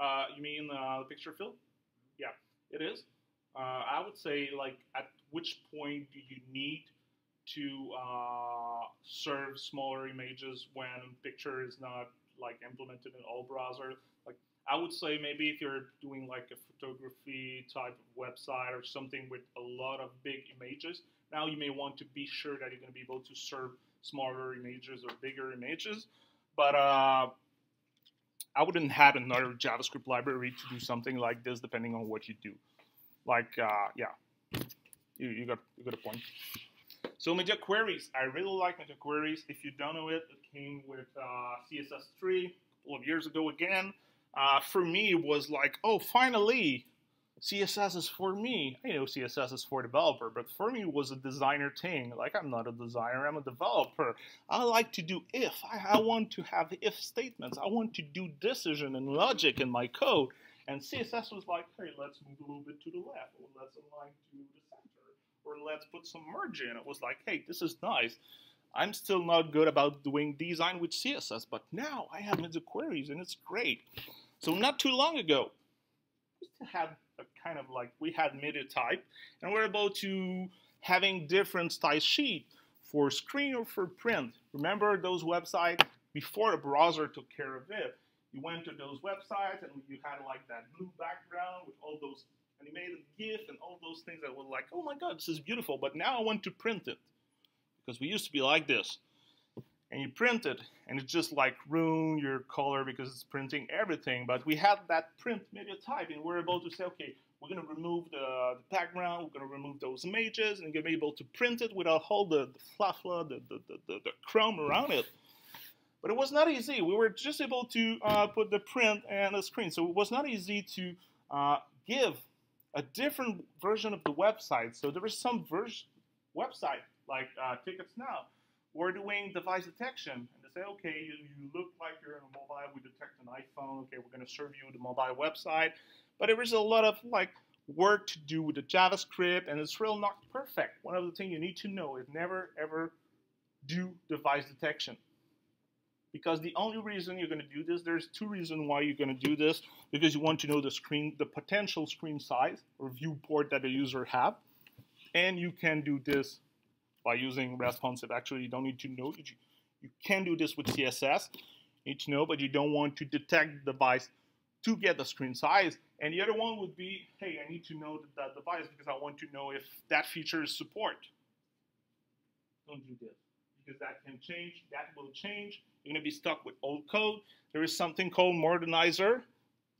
Uh, you mean uh, the picture fill? Yeah, it is. Uh, I would say, like, at which point do you need to uh, serve smaller images when picture is not, like, implemented in all browsers? Like, I would say maybe if you're doing, like, a photography type of website or something with a lot of big images, now you may want to be sure that you're going to be able to serve smaller images or bigger images. But uh, I wouldn't have another JavaScript library to do something like this, depending on what you do. like, uh, yeah, you, you, got, you got a point. So media queries, I really like media queries. If you don't know it, it came with uh, C S S three a couple of years ago again. Uh, for me, it was like, oh, finally, C S S is for me. I know C S S is for developer, but for me, it was a designer thing. Like, I'm not a designer, I'm a developer. I like to do if. I, I want to have if statements. I want to do decision and logic in my code. And C S S was like, hey, let's move a little bit to the left, or let's align to the center, or let's put some merge in. It was like, hey, this is nice. I'm still not good about doing design with C S S, but now I have media queries, and it's great. So not too long ago, we had a kind of like, we had media type, and we're about to having different style sheet for screen or for print. Remember those websites before a browser took care of it? You went to those websites and you had like that blue background with all those animated GIF and all those things that were like, oh my God, this is beautiful, but now I want to print it. Because we used to be like this. And you print it and it's just like ruin your color because it's printing everything. But we had that print media type and we're able to say, okay, we're going to remove the, the background, we're going to remove those images, and you're going to be able to print it without all the, the fluffla, the, the, the, the chrome around it. But it was not easy. We were just able to uh, put the print and the screen. So it was not easy to uh, give a different version of the website. So there was some website, like uh, TicketsNow, we're doing device detection. And they say, okay, you, you look like you're on a mobile. We detect an iPhone. Okay, we're going to serve you the mobile website. But there is a lot of like work to do with the JavaScript, and it's real not perfect. One of the things you need to know is never, ever do device detection. Because the only reason you're going to do this, there's two reasons why you're going to do this, because you want to know the screen, the potential screen size or viewport that the user have, and you can do this by using responsive. Actually, you don't need to know. You can do this with C S S. You need to know, but you don't want to detect the device to get the screen size. And the other one would be, hey, I need to know that, that device because I want to know if that feature is support. Don't do this. Because that can change, that will change. You're going to be stuck with old code. There is something called Modernizr.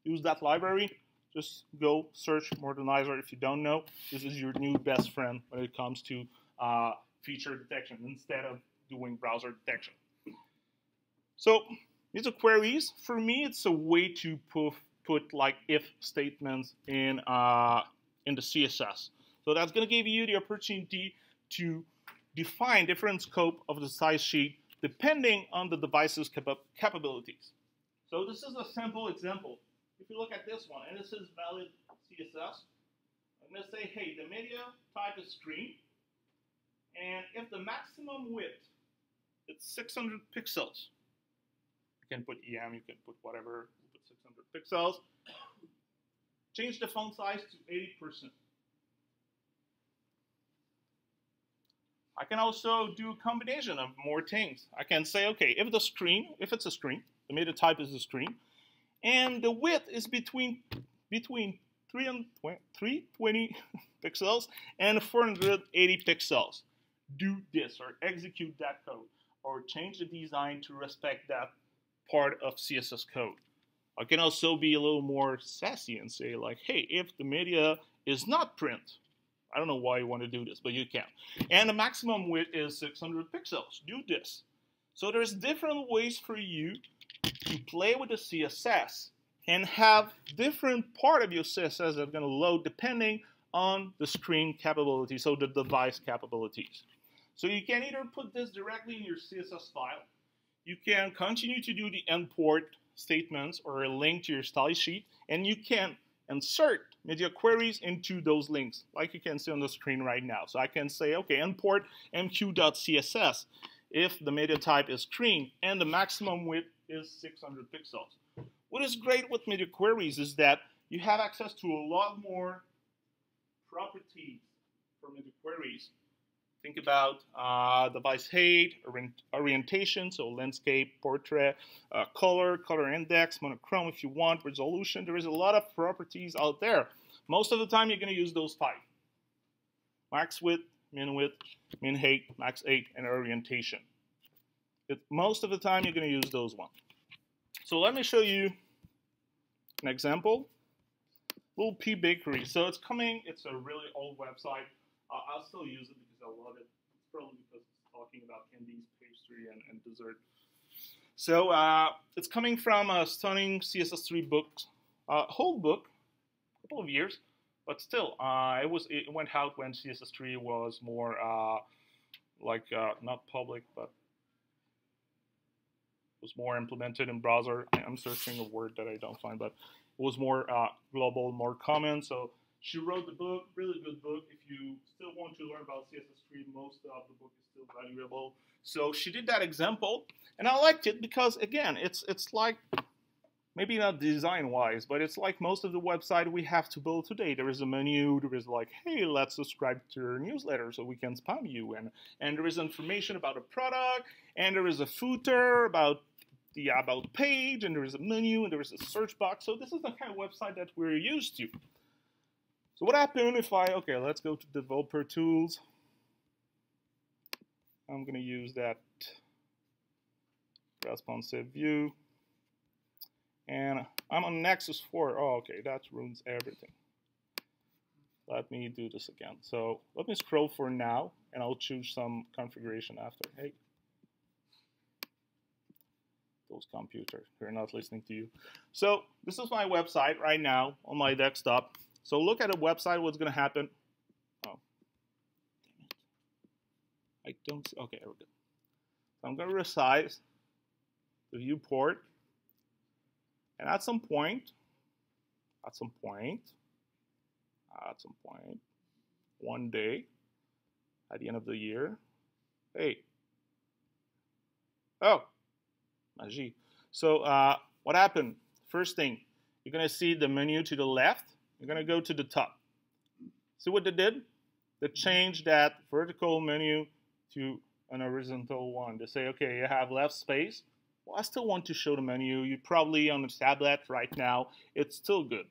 Use that library. Just go search Modernizr if you don't know. This is your new best friend when it comes to uh, feature detection instead of doing browser detection. So these are queries. For me, it's a way to put, put like if statements in, uh, in the C S S. So that's going to give you the opportunity to define different scope of the size sheet depending on the device's cap capabilities. So this is a simple example. If you look at this one, and this is valid C S S, I'm going to say, hey, the media type is screen, and if the maximum width is six hundred pixels, you can put E M, you can put whatever, put six hundred pixels, change the font size to eighty percent. I can also do a combination of more things. I can say, okay, if the screen, if it's a screen, the media type is a screen, and the width is between between three hundred twenty pixels and four hundred eighty pixels. Do this or execute that code or change the design to respect that part of C S S code. I can also be a little more sassy and say like, hey, if the media is not print, I don't know why you want to do this, but you can. And the maximum width is six hundred pixels. Do this. So there's different ways for you to play with the C S S and have different part of your C S S that are going to load depending on the screen capability, so the device capabilities. So you can either put this directly in your C S S file. You can continue to do the import statements or a link to your style sheet, and you can insert media queries into those links, like you can see on the screen right now. So I can say, okay, import M Q dot C S S if the media type is screen and the maximum width is six hundred pixels. What is great with media queries is that you have access to a lot more properties for media queries. Think about uh, device height, orient orientation, so landscape, portrait, uh, color, color index, monochrome if you want, resolution. There is a lot of properties out there. Most of the time you're going to use those five. Max width, min width, min height, max height, and orientation. It, most of the time you're going to use those ones. So let me show you an example. Little P Bakery. So it's coming. It's a really old website. Uh, I'll still use it because I love it. It's probably because it's talking about candies, pastry, and, and dessert. So uh, it's coming from a stunning C S S three book, uh, whole book, a couple of years, but still, uh, it was it went out when C S S three was more uh, like uh, not public, but was more implemented in browser. I'm searching a word that I don't find, but it was more uh, global, more common. So she wrote the book, really good book. If you still want to learn about C S S three, most of the book is still valuable. So she did that example, and I liked it because, again, it's it's like, maybe not design-wise, but it's like most of the website we have to build today. There is a menu, there is like, hey, let's subscribe to your newsletter so we can spam you, and, and there is information about a product, and there is a footer about the about page, and there is a menu, and there is a search box. So this is the kind of website that we're used to. So what happened if I, okay, let's go to developer tools. I'm gonna use that responsive view. And I'm on Nexus four. Oh, okay, that ruins everything. Let me do this again. So let me scroll for now, and I'll choose some configuration after. Hey, those computers, they're not listening to you. So this is my website right now on my desktop. So look at a website, what's gonna happen. Oh, damn it. I don't see, okay, there we go. So I'm gonna resize the viewport. And at some point, at some point, at some point, one day, at the end of the year, hey, oh, magie. So uh, what happened? First thing, you're going to see the menu to the left. You're going to go to the top. See what they did? They changed that vertical menu to an horizontal one. They say, okay, you have left space. Well, I still want to show the menu. You're probably on a tablet right now. It's still good.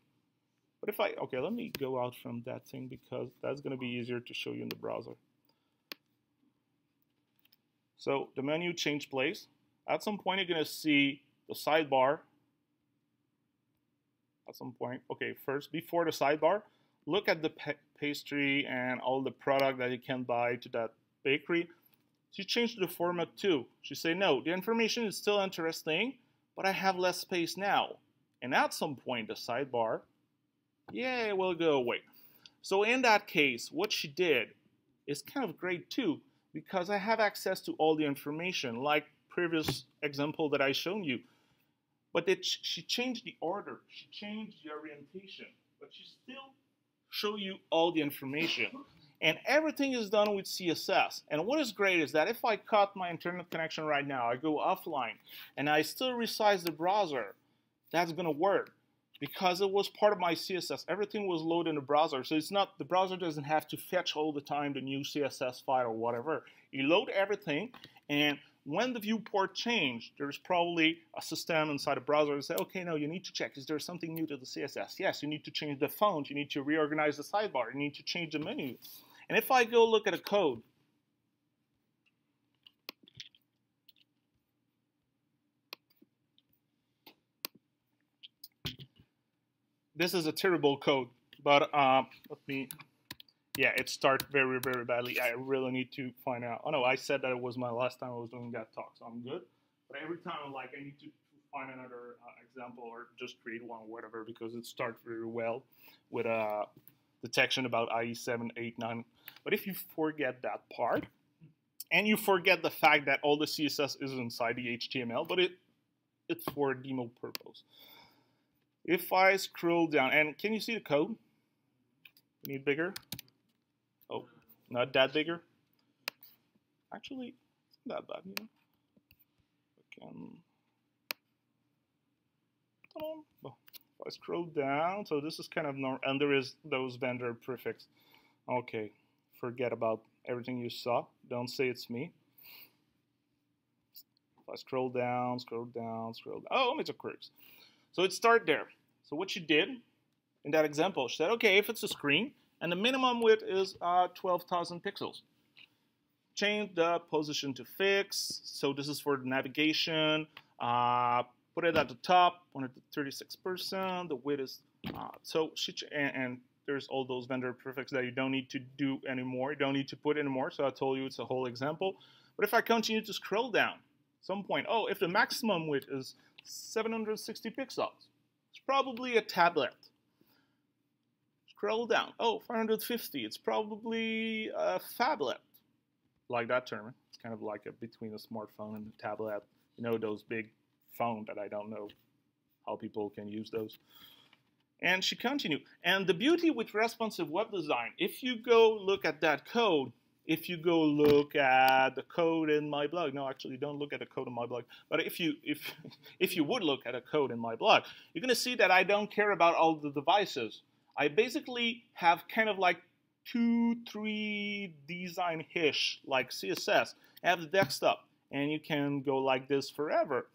But if I, okay, let me go out from that thing because that's going to be easier to show you in the browser. So the menu changed place. At some point, you're going to see the sidebar. At some point, okay, first, before the sidebar, look at the pastry and all the product that you can buy to that bakery. She changed the format too. She said, no, the information is still interesting, but I have less space now. And at some point, the sidebar, yeah, it will go away. So in that case, what she did is kind of great too, because I have access to all the information, like previous example that I shown you. But it, she changed the order, she changed the orientation, but she still show you all the information. And everything is done with C S S. And what is great is that if I cut my internet connection right now, I go offline, and I still resize the browser, that's going to work because it was part of my C S S. Everything was loaded in the browser. So it's not, the browser doesn't have to fetch all the time the new C S S file or whatever. You load everything, and when the viewport changed, there's probably a system inside a browser that says, okay, no, you need to check. Is there something new to the C S S? Yes, you need to change the font. You need to reorganize the sidebar. You need to change the menu. And if I go look at a code, this is a terrible code, but uh, let me, yeah, it starts very, very badly. I really need to find out. Oh no, I said that it was my last time I was doing that talk, so I'm good. But every time I'm like, I need to find another uh, example or just create one or whatever because it starts very well with a, uh, detection about I E seven, eight, nine. But if you forget that part, and you forget the fact that all the C S S is inside the H T M L, but it it's for demo purpose. If I scroll down, and can you see the code? You need bigger? Oh, not that bigger. Actually, it's not that bad, you know. I can... Oh. I scroll down, so this is kind of normal, and there is those vendor prefix. Okay, forget about everything you saw. Don't say it's me. If I scroll down, scroll down, scroll down. Oh, it's a queries. So it starts there. So what she did in that example, she said, okay, if it's a screen, and the minimum width is uh, twelve thousand pixels. Change the position to fix. So this is for navigation. Uh, put it at the top, one hundred thirty-six percent, the width is, uh, so, and, and there's all those vendor prefixes that you don't need to do anymore, you don't need to put anymore, so I told you it's a whole example. But if I continue to scroll down, some point, oh, if the maximum width is seven hundred sixty pixels, it's probably a tablet. Scroll down, oh, four hundred fifty, it's probably a phablet. Like that term, it's kind of like a, between a smartphone and a tablet, you know, those big phones that I don't know how people can use those. And she continued, and the beauty with responsive web design, if you go look at that code, if you go look at the code in my blog, no, actually don't look at the code in my blog, but if you, if, if you would look at a code in my blog, you're going to see that I don't care about all the devices. I basically have kind of like two, three design-ish, like C S S. I have the desktop, and you can go like this forever.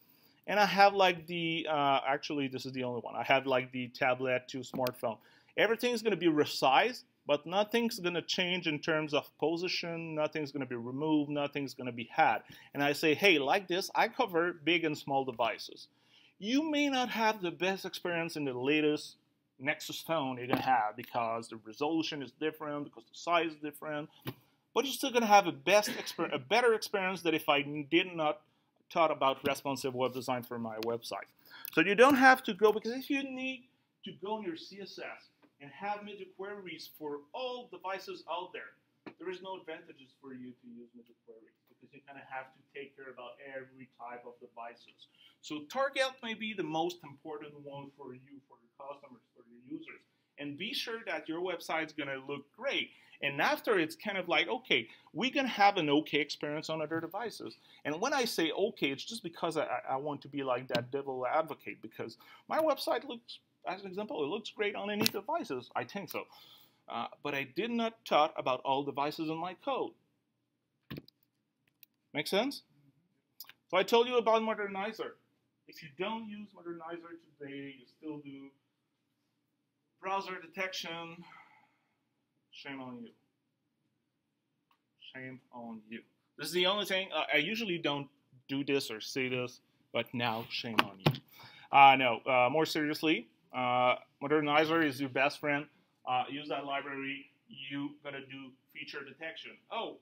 And I have like the, uh, actually this is the only one, I have like the tablet to smartphone. Everything's going to be resized, but nothing's going to change in terms of position, nothing's going to be removed, nothing's going to be had. And I say, hey, like this, I cover big and small devices. You may not have the best experience in the latest Nexus phone you're going to have because the resolution is different, because the size is different, but you're still going to have a, best a better experience than if I did not taught about responsive web design for my website. So you don't have to go, because if you need to go in your C S S, and have media queries for all devices out there, there is no advantages for you to use media queries because you kind of have to take care about every type of devices. So target may be the most important one for you, for your customers, for your users. And be sure that your website's going to look great. And after, it's kind of like, okay, we can have an okay experience on other devices. And when I say okay, it's just because I, I want to be like that devil advocate, because my website looks, as an example, it looks great on any devices. I think so. Uh, but I did not talk about all devices in my code. Make sense? So I told you about Modernizr. If you don't use Modernizr today, you still do browser detection. Shame on you. Shame on you. This is the only thing. Uh, I usually don't do this or say this, but now shame on you. Uh, no, uh, more seriously, Uh, Modernizr is your best friend. Uh, use that library. You're going to do feature detection. Oh,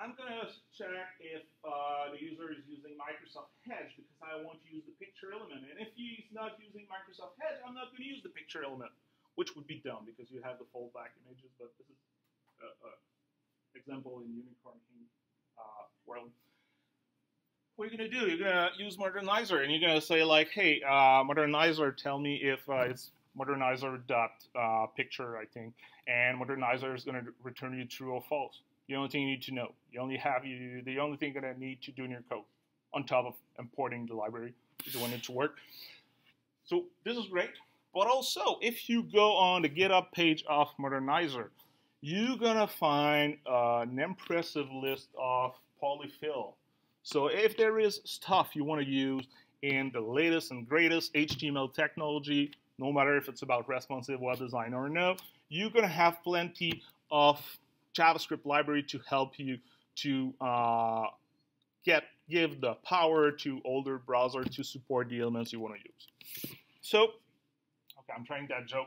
I'm going to check if uh, the user is using Microsoft Edge because I want to use the picture element. And if he's not using Microsoft Edge, I'm not going to use the picture element, which would be dumb because you have the foldback images, but this is an example in unicorn dot inc uh, world. What are you going to do? You're going to use Modernizr, and you're going to say, like, hey, uh, Modernizr, tell me if uh, it's Modernizr.picture, uh, I think, and Modernizr is going to return you true or false. The only thing you need to know, you only have you, the only thing you're going to need to do in your code, on top of importing the library, if you want it to work. So this is great, but also, if you go on the GitHub page of Modernizr, you're going to find uh, an impressive list of polyfill. So if there is stuff you want to use in the latest and greatest H T M L technology, no matter if it's about responsive web design or no, you're going to have plenty of JavaScript library to help you to uh, get give the power to older browser to support the elements you want to use. So, okay, I'm trying that joke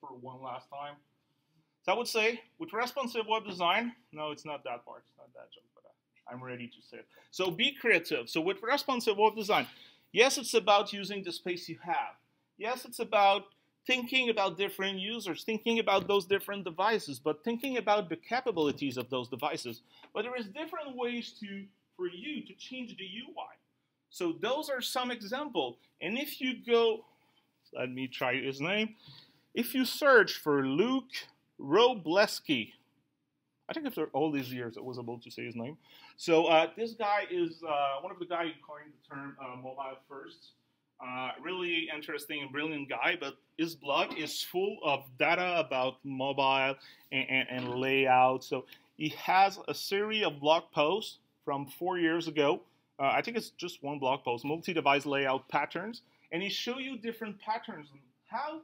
for one last time. So I would say with responsive web design, no, it's not that part, it's not that joke. I'm ready to say it. So be creative. So with responsive web design, yes, it's about using the space you have. Yes, it's about thinking about different users, thinking about those different devices, but thinking about the capabilities of those devices. But there is different ways to for you to change the U I. So those are some examples. And if you go, let me try his name. If you search for Luke Wrobleski, I think after all these years, I was able to say his name. So uh, this guy is uh, one of the guys who coined the term uh, mobile first. Uh, really interesting and brilliant guy, but his blog is full of data about mobile and, and, and layout. So he has a series of blog posts from four years ago. Uh, I think it's just one blog post, multi-device layout patterns. And he shows you different patterns and how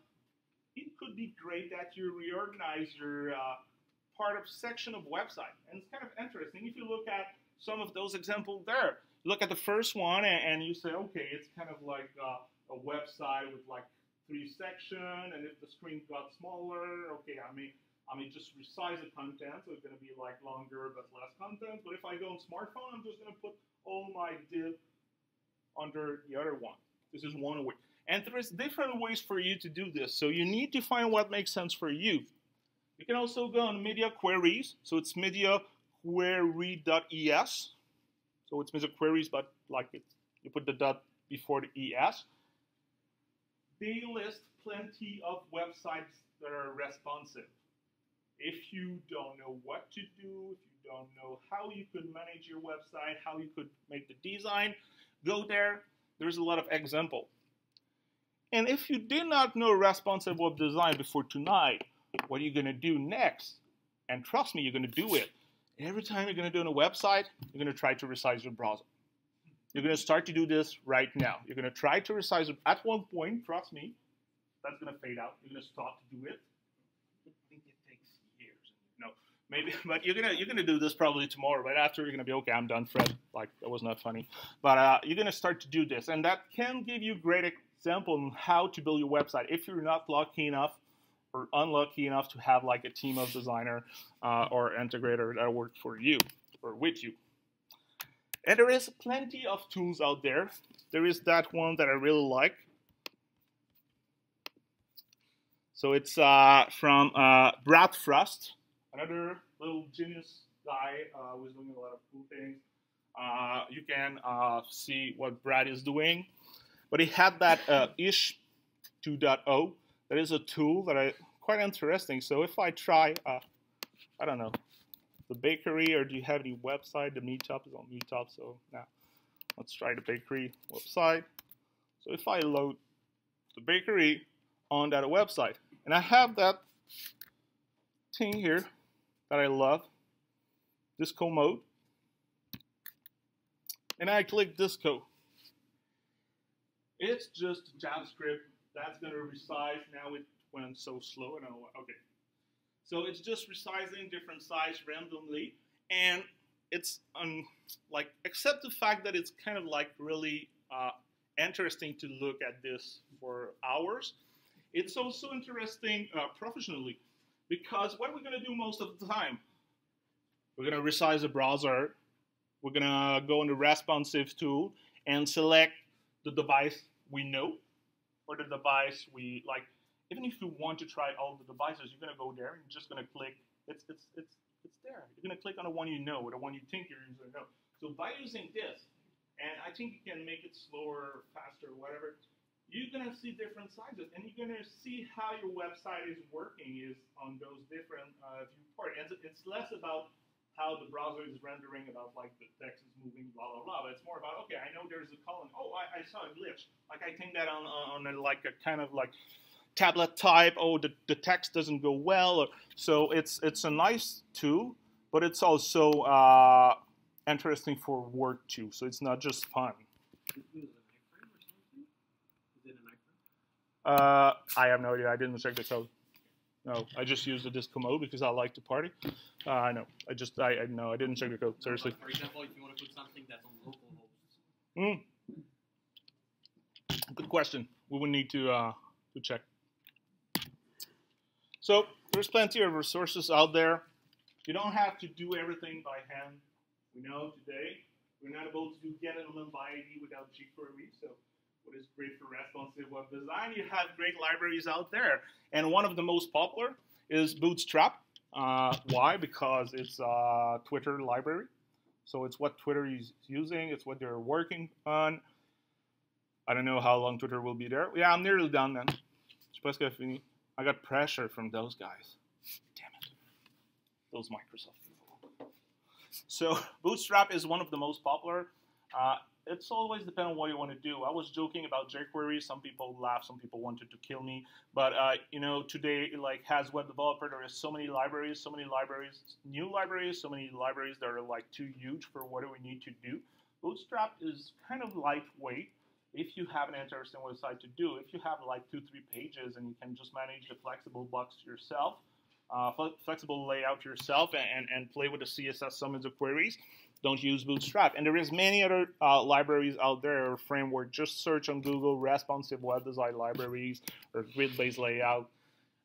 it could be great that you reorganize your... Uh, part of section of website, and it's kind of interesting if you look at some of those examples there. look at the first one and, and you say, okay, it's kind of like uh, a website with like three sections, and if the screen got smaller, okay, I mean, I mean, just resize the content, so it's going to be like longer but less content. But if I go on smartphone, I'm just going to put all my div under the other one. This is one way. And there is different ways for you to do this. So you need to find what makes sense for you. You can also go on media queries. So it's media query dot E S. So it's media queries, but like it, you put the dot before the E S. They list plenty of websites that are responsive. If you don't know what to do, if you don't know how you could manage your website, how you could make the design, go there. There's a lot of example. And if you did not know responsive web design before tonight, what are you going to do next? And trust me, you're going to do it. Every time you're going to do on a website, you're going to try to resize your browser. You're going to start to do this right now. You're going to try to resize it. At one point, trust me, that's going to fade out. You're going to stop to do it. Maybe, but you're gonna you're gonna do this probably tomorrow. Right after, you're gonna be okay. I'm done, Fred. Like that was not funny. But uh, you're gonna start to do this, and that can give you great example on how to build your website if you're not lucky enough or unlucky enough to have like a team of designer uh, or integrator that work for you or with you. And there is plenty of tools out there. There is that one that I really like. So it's uh, from uh, Brad Frost. Another little genius guy uh, who's doing a lot of cool things. Uh, you can uh, see what Brad is doing. But he had that uh, ish two point oh. That is a tool that I quite interesting. So if I try, uh, I don't know, the bakery, or do you have any website? The Meetup is on Meetup, so now let's try the bakery website. So if I load the bakery on that website, and I have that thing here that I love, disco mode, and I click disco. It's just JavaScript that's going to resize. Now it went so slow, and I went, okay. So it's just resizing different size randomly, and it's um, like, except the fact that it's kind of like really uh, interesting to look at this for hours. It's also interesting uh, professionally. Because what we're going to do most of the time, we're going to resize the browser, we're going to go into responsive tool and select the device we know, or the device we like. Even if you want to try all the devices, you're going to go there and you're just going to click. It's, it's, it's, it's there. You're going to click on the one you know, or the one you think you're using. So by using this, and I think you can make it slower, faster, whatever, you're going to see different sizes, and you're going to see how your website is working is on those different uh, viewports. And it's less about how the browser is rendering, about like the text is moving, blah, blah, blah. But it's more about, okay, I know there's a column. Oh, I, I saw a glitch. Like I think that on, on a, like a kind of like tablet type, oh, the, the text doesn't go well. Or, so it's, it's a nice tool, but it's also uh, interesting for work too. So it's not just fun. Uh, I have no idea. I didn't check the code. No, I just used the disco mode because I like to party. I uh, know. I just, I, I no, I didn't check the code. Seriously. No, for example, if you want to put something that's on localhost. Mm. Good question. We would need to uh, to check. So there's plenty of resources out there. You don't have to do everything by hand. We know today we're not able to do get element by I D without jQuery. So. What is great for responsive web design? You have great libraries out there, and one of the most popular is Bootstrap. Uh, why? Because it's a Twitter library, so it's what Twitter is using. It's what they're working on. I don't know how long Twitter will be there. Yeah, I'm nearly done, man. I got pressure from those guys. Damn it, those Microsoft people. So Bootstrap is one of the most popular. Uh, It's always dependent on what you want to do. I was joking about jQuery. Some people laughed. Some people wanted to kill me. But uh, you know, today, like, as web developer, there is so many libraries, so many libraries, new libraries, so many libraries that are like too huge for what do we need to do. Bootstrap is kind of lightweight. If you have an interesting website to do, if you have like two, three pages and you can just manage the flexible box yourself, uh, flexible layout yourself and, and play with the C S S summons of queries, don't use Bootstrap. And there is many other uh, libraries out there or framework. Just search on Google responsive web design libraries or grid-based layout.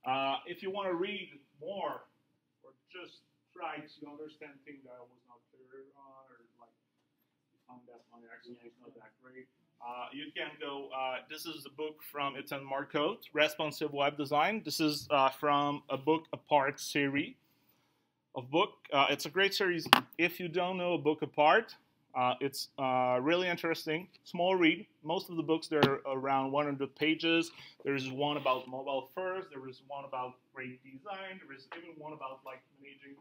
Uh, if you want to read more or just try to understand things that I was not clear on, or like um, that's my explanation not that great, uh, you can go. Uh, this is a book from Ethan Marcotte, Responsive Web Design. This is uh, from a book apart series. Of book, uh, it's a great series. If you don't know a book apart, uh, it's uh, really interesting. Small read. Most of the books there are around one hundred pages. There is one about mobile first. There is one about great design. There is even one about like managing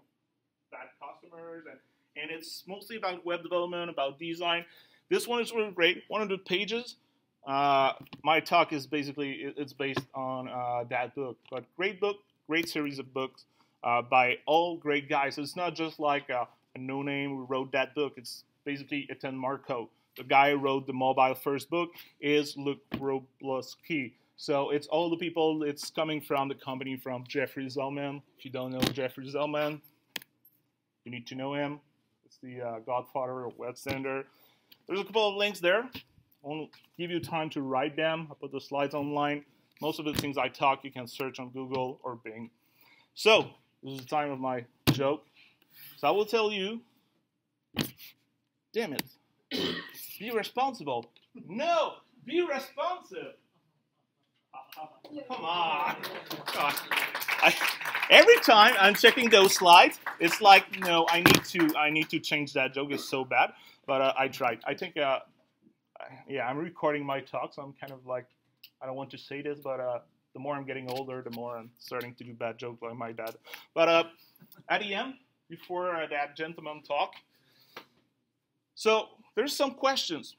bad customers, and and it's mostly about web development, about design. This one is really great. one hundred pages. Uh, my talk is basically it's based on uh, that book. But great book, great series of books. Uh, by all great guys. So it's not just like a, a no-name who wrote that book. It's basically Ethan Marcotte. The guy who wrote the mobile first book is Luke Wrobleski. So it's all the people. It's coming from the company from Jeffrey Zeldman. If you don't know Jeffrey Zeldman, you need to know him. It's the uh, godfather of web standard. There's a couple of links there. I'll give you time to write them. I put the slides online. Most of the things I talk, you can search on Google or Bing. So this is the time of my joke. So I will tell you, damn it, be responsible. No, be responsive. Come on. God. I, every time I'm checking those slides, it's like, no, I need to, I need to change that joke. It's so bad, but uh, I tried. I think, uh, yeah, I'm recording my talk, so I'm kind of like, I don't want to say this, but. Uh, The more I'm getting older, the more I'm starting to do bad jokes like my dad. But uh, at the end, before uh, that gentleman talk, so there's some questions.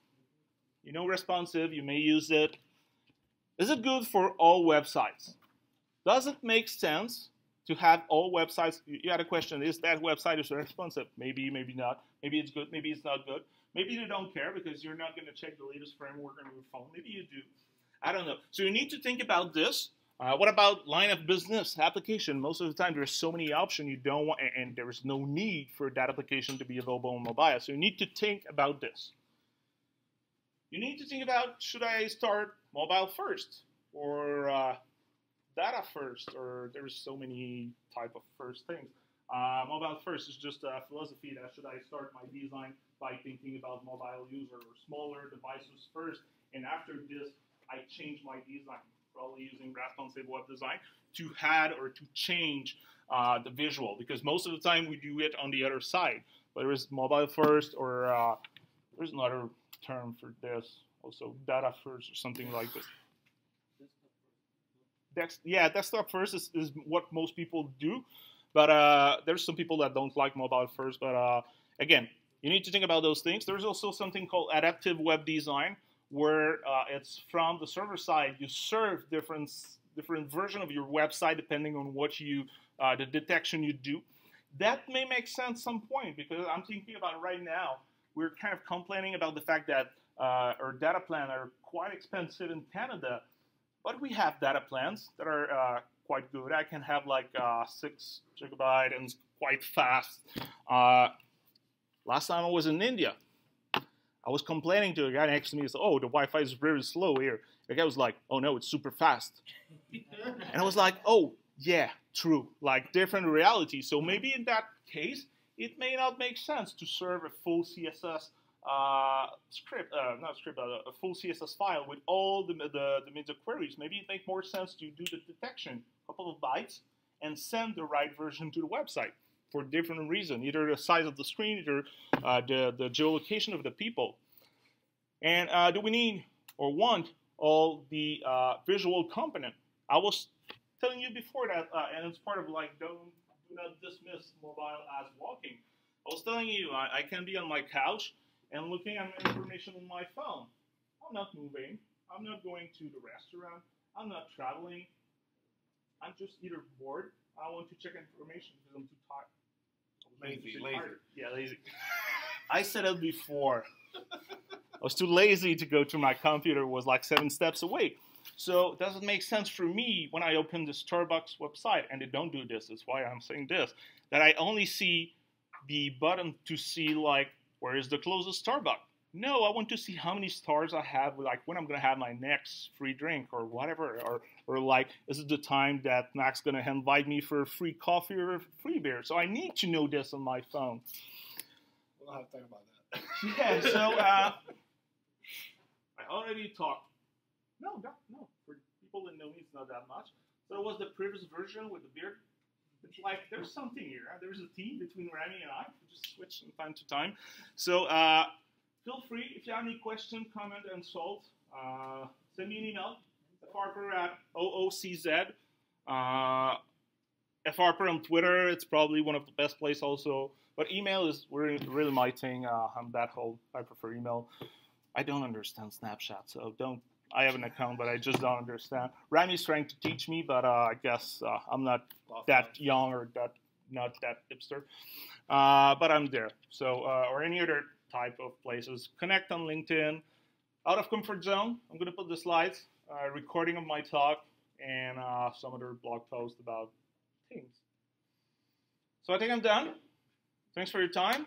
You know responsive, you may use it. Is it good for all websites? Does it make sense to have all websites? You had a question, is that website is responsive? Maybe, maybe not. Maybe it's good, maybe it's not good. Maybe you don't care because you're not going to check the latest framework on your phone. Maybe you do. I don't know. So you need to think about this. Uh, what about line of business application? Most of the time, there's so many options you don't want, and, and there is no need for that application to be available on mobile. So you need to think about this. You need to think about, should I start mobile first or uh, data first? Or there's so many type of first things. Uh, mobile first is just a philosophy that should I start my design by thinking about mobile user or smaller devices first, and after this, I changed my design, probably using responsive web design, to add or to change uh, the visual, because most of the time we do it on the other side. Whether it's mobile first or uh, there's another term for this, also data first or something like this. Dex yeah, desktop first is, is what most people do, but uh, there's some people that don't like mobile first. But uh, again, you need to think about those things. There's also something called adaptive web design, where uh, it's from the server side. You serve different different version of your website depending on what you uh, the detection you do. That may make sense at some point, because I'm thinking about right now we're kind of complaining about the fact that uh, our data plans are quite expensive in Canada, but we have data plans that are uh, quite good. I can have like uh, six gigabyte and quite fast. Uh, last time I was in India, I was complaining to a guy next to me. He said, "Oh, the Wi-Fi is very slow here." The guy was like, "Oh no, it's super fast." And I was like, "Oh yeah, true." Like different reality. So maybe in that case, it may not make sense to serve a full C S S uh, script, uh, not script, but a full C S S file with all the the, the media queries. Maybe it makes more sense to do the detection, a couple of bytes, and send the right version to the website. For different reason, either the size of the screen, either uh, the, the geolocation of the people. And uh, do we need or want all the uh, visual component? I was telling you before that, uh, and it's part of like, don't, do not dismiss mobile as walking. I was telling you, I, I can be on my couch and looking at information on my phone. I'm not moving. I'm not going to the restaurant. I'm not traveling. I'm just either bored. I want to check information because I'm too tired. Lazy, lazy. Harder. Yeah, lazy. I said it before. I was too lazy to go to my computer. It was like seven steps away. So does it make sense for me when I open the Starbucks website, and they don't do this, that's why I'm saying this, that I only see the button to see like, where is the closest Starbucks? No, I want to see how many stars I have, like when I'm going to have my next free drink or whatever, or, or like, this is the time that Mac's going to invite me for a free coffee or a free beer. So I need to know this on my phone. We'll have to talk about that. Yeah, so uh, I already talked. No, no, no. For people that know me, it's not that much. So it was the previous version with the beard. It's like, there's something here. Right? There's a team between Rami and I. We just switch from time to time. So uh, feel free. If you have any question, comment, and salt, uh, send me an email. F Harper at O O C Z. Uh, F Harper on Twitter. It's probably one of the best places also. But email is really my thing. Uh, I'm that whole. I prefer email. I don't understand Snapchat, so don't. I have an account, but I just don't understand. Rami's trying to teach me, but uh, I guess uh, I'm not that young or that not that hipster. Uh, but I'm there. So, uh, or any other type of places. Connect on LinkedIn. Out of comfort zone. I'm going to put the slides, uh, recording of my talk, and uh, some other blog post about things. So I think I'm done. Thanks for your time.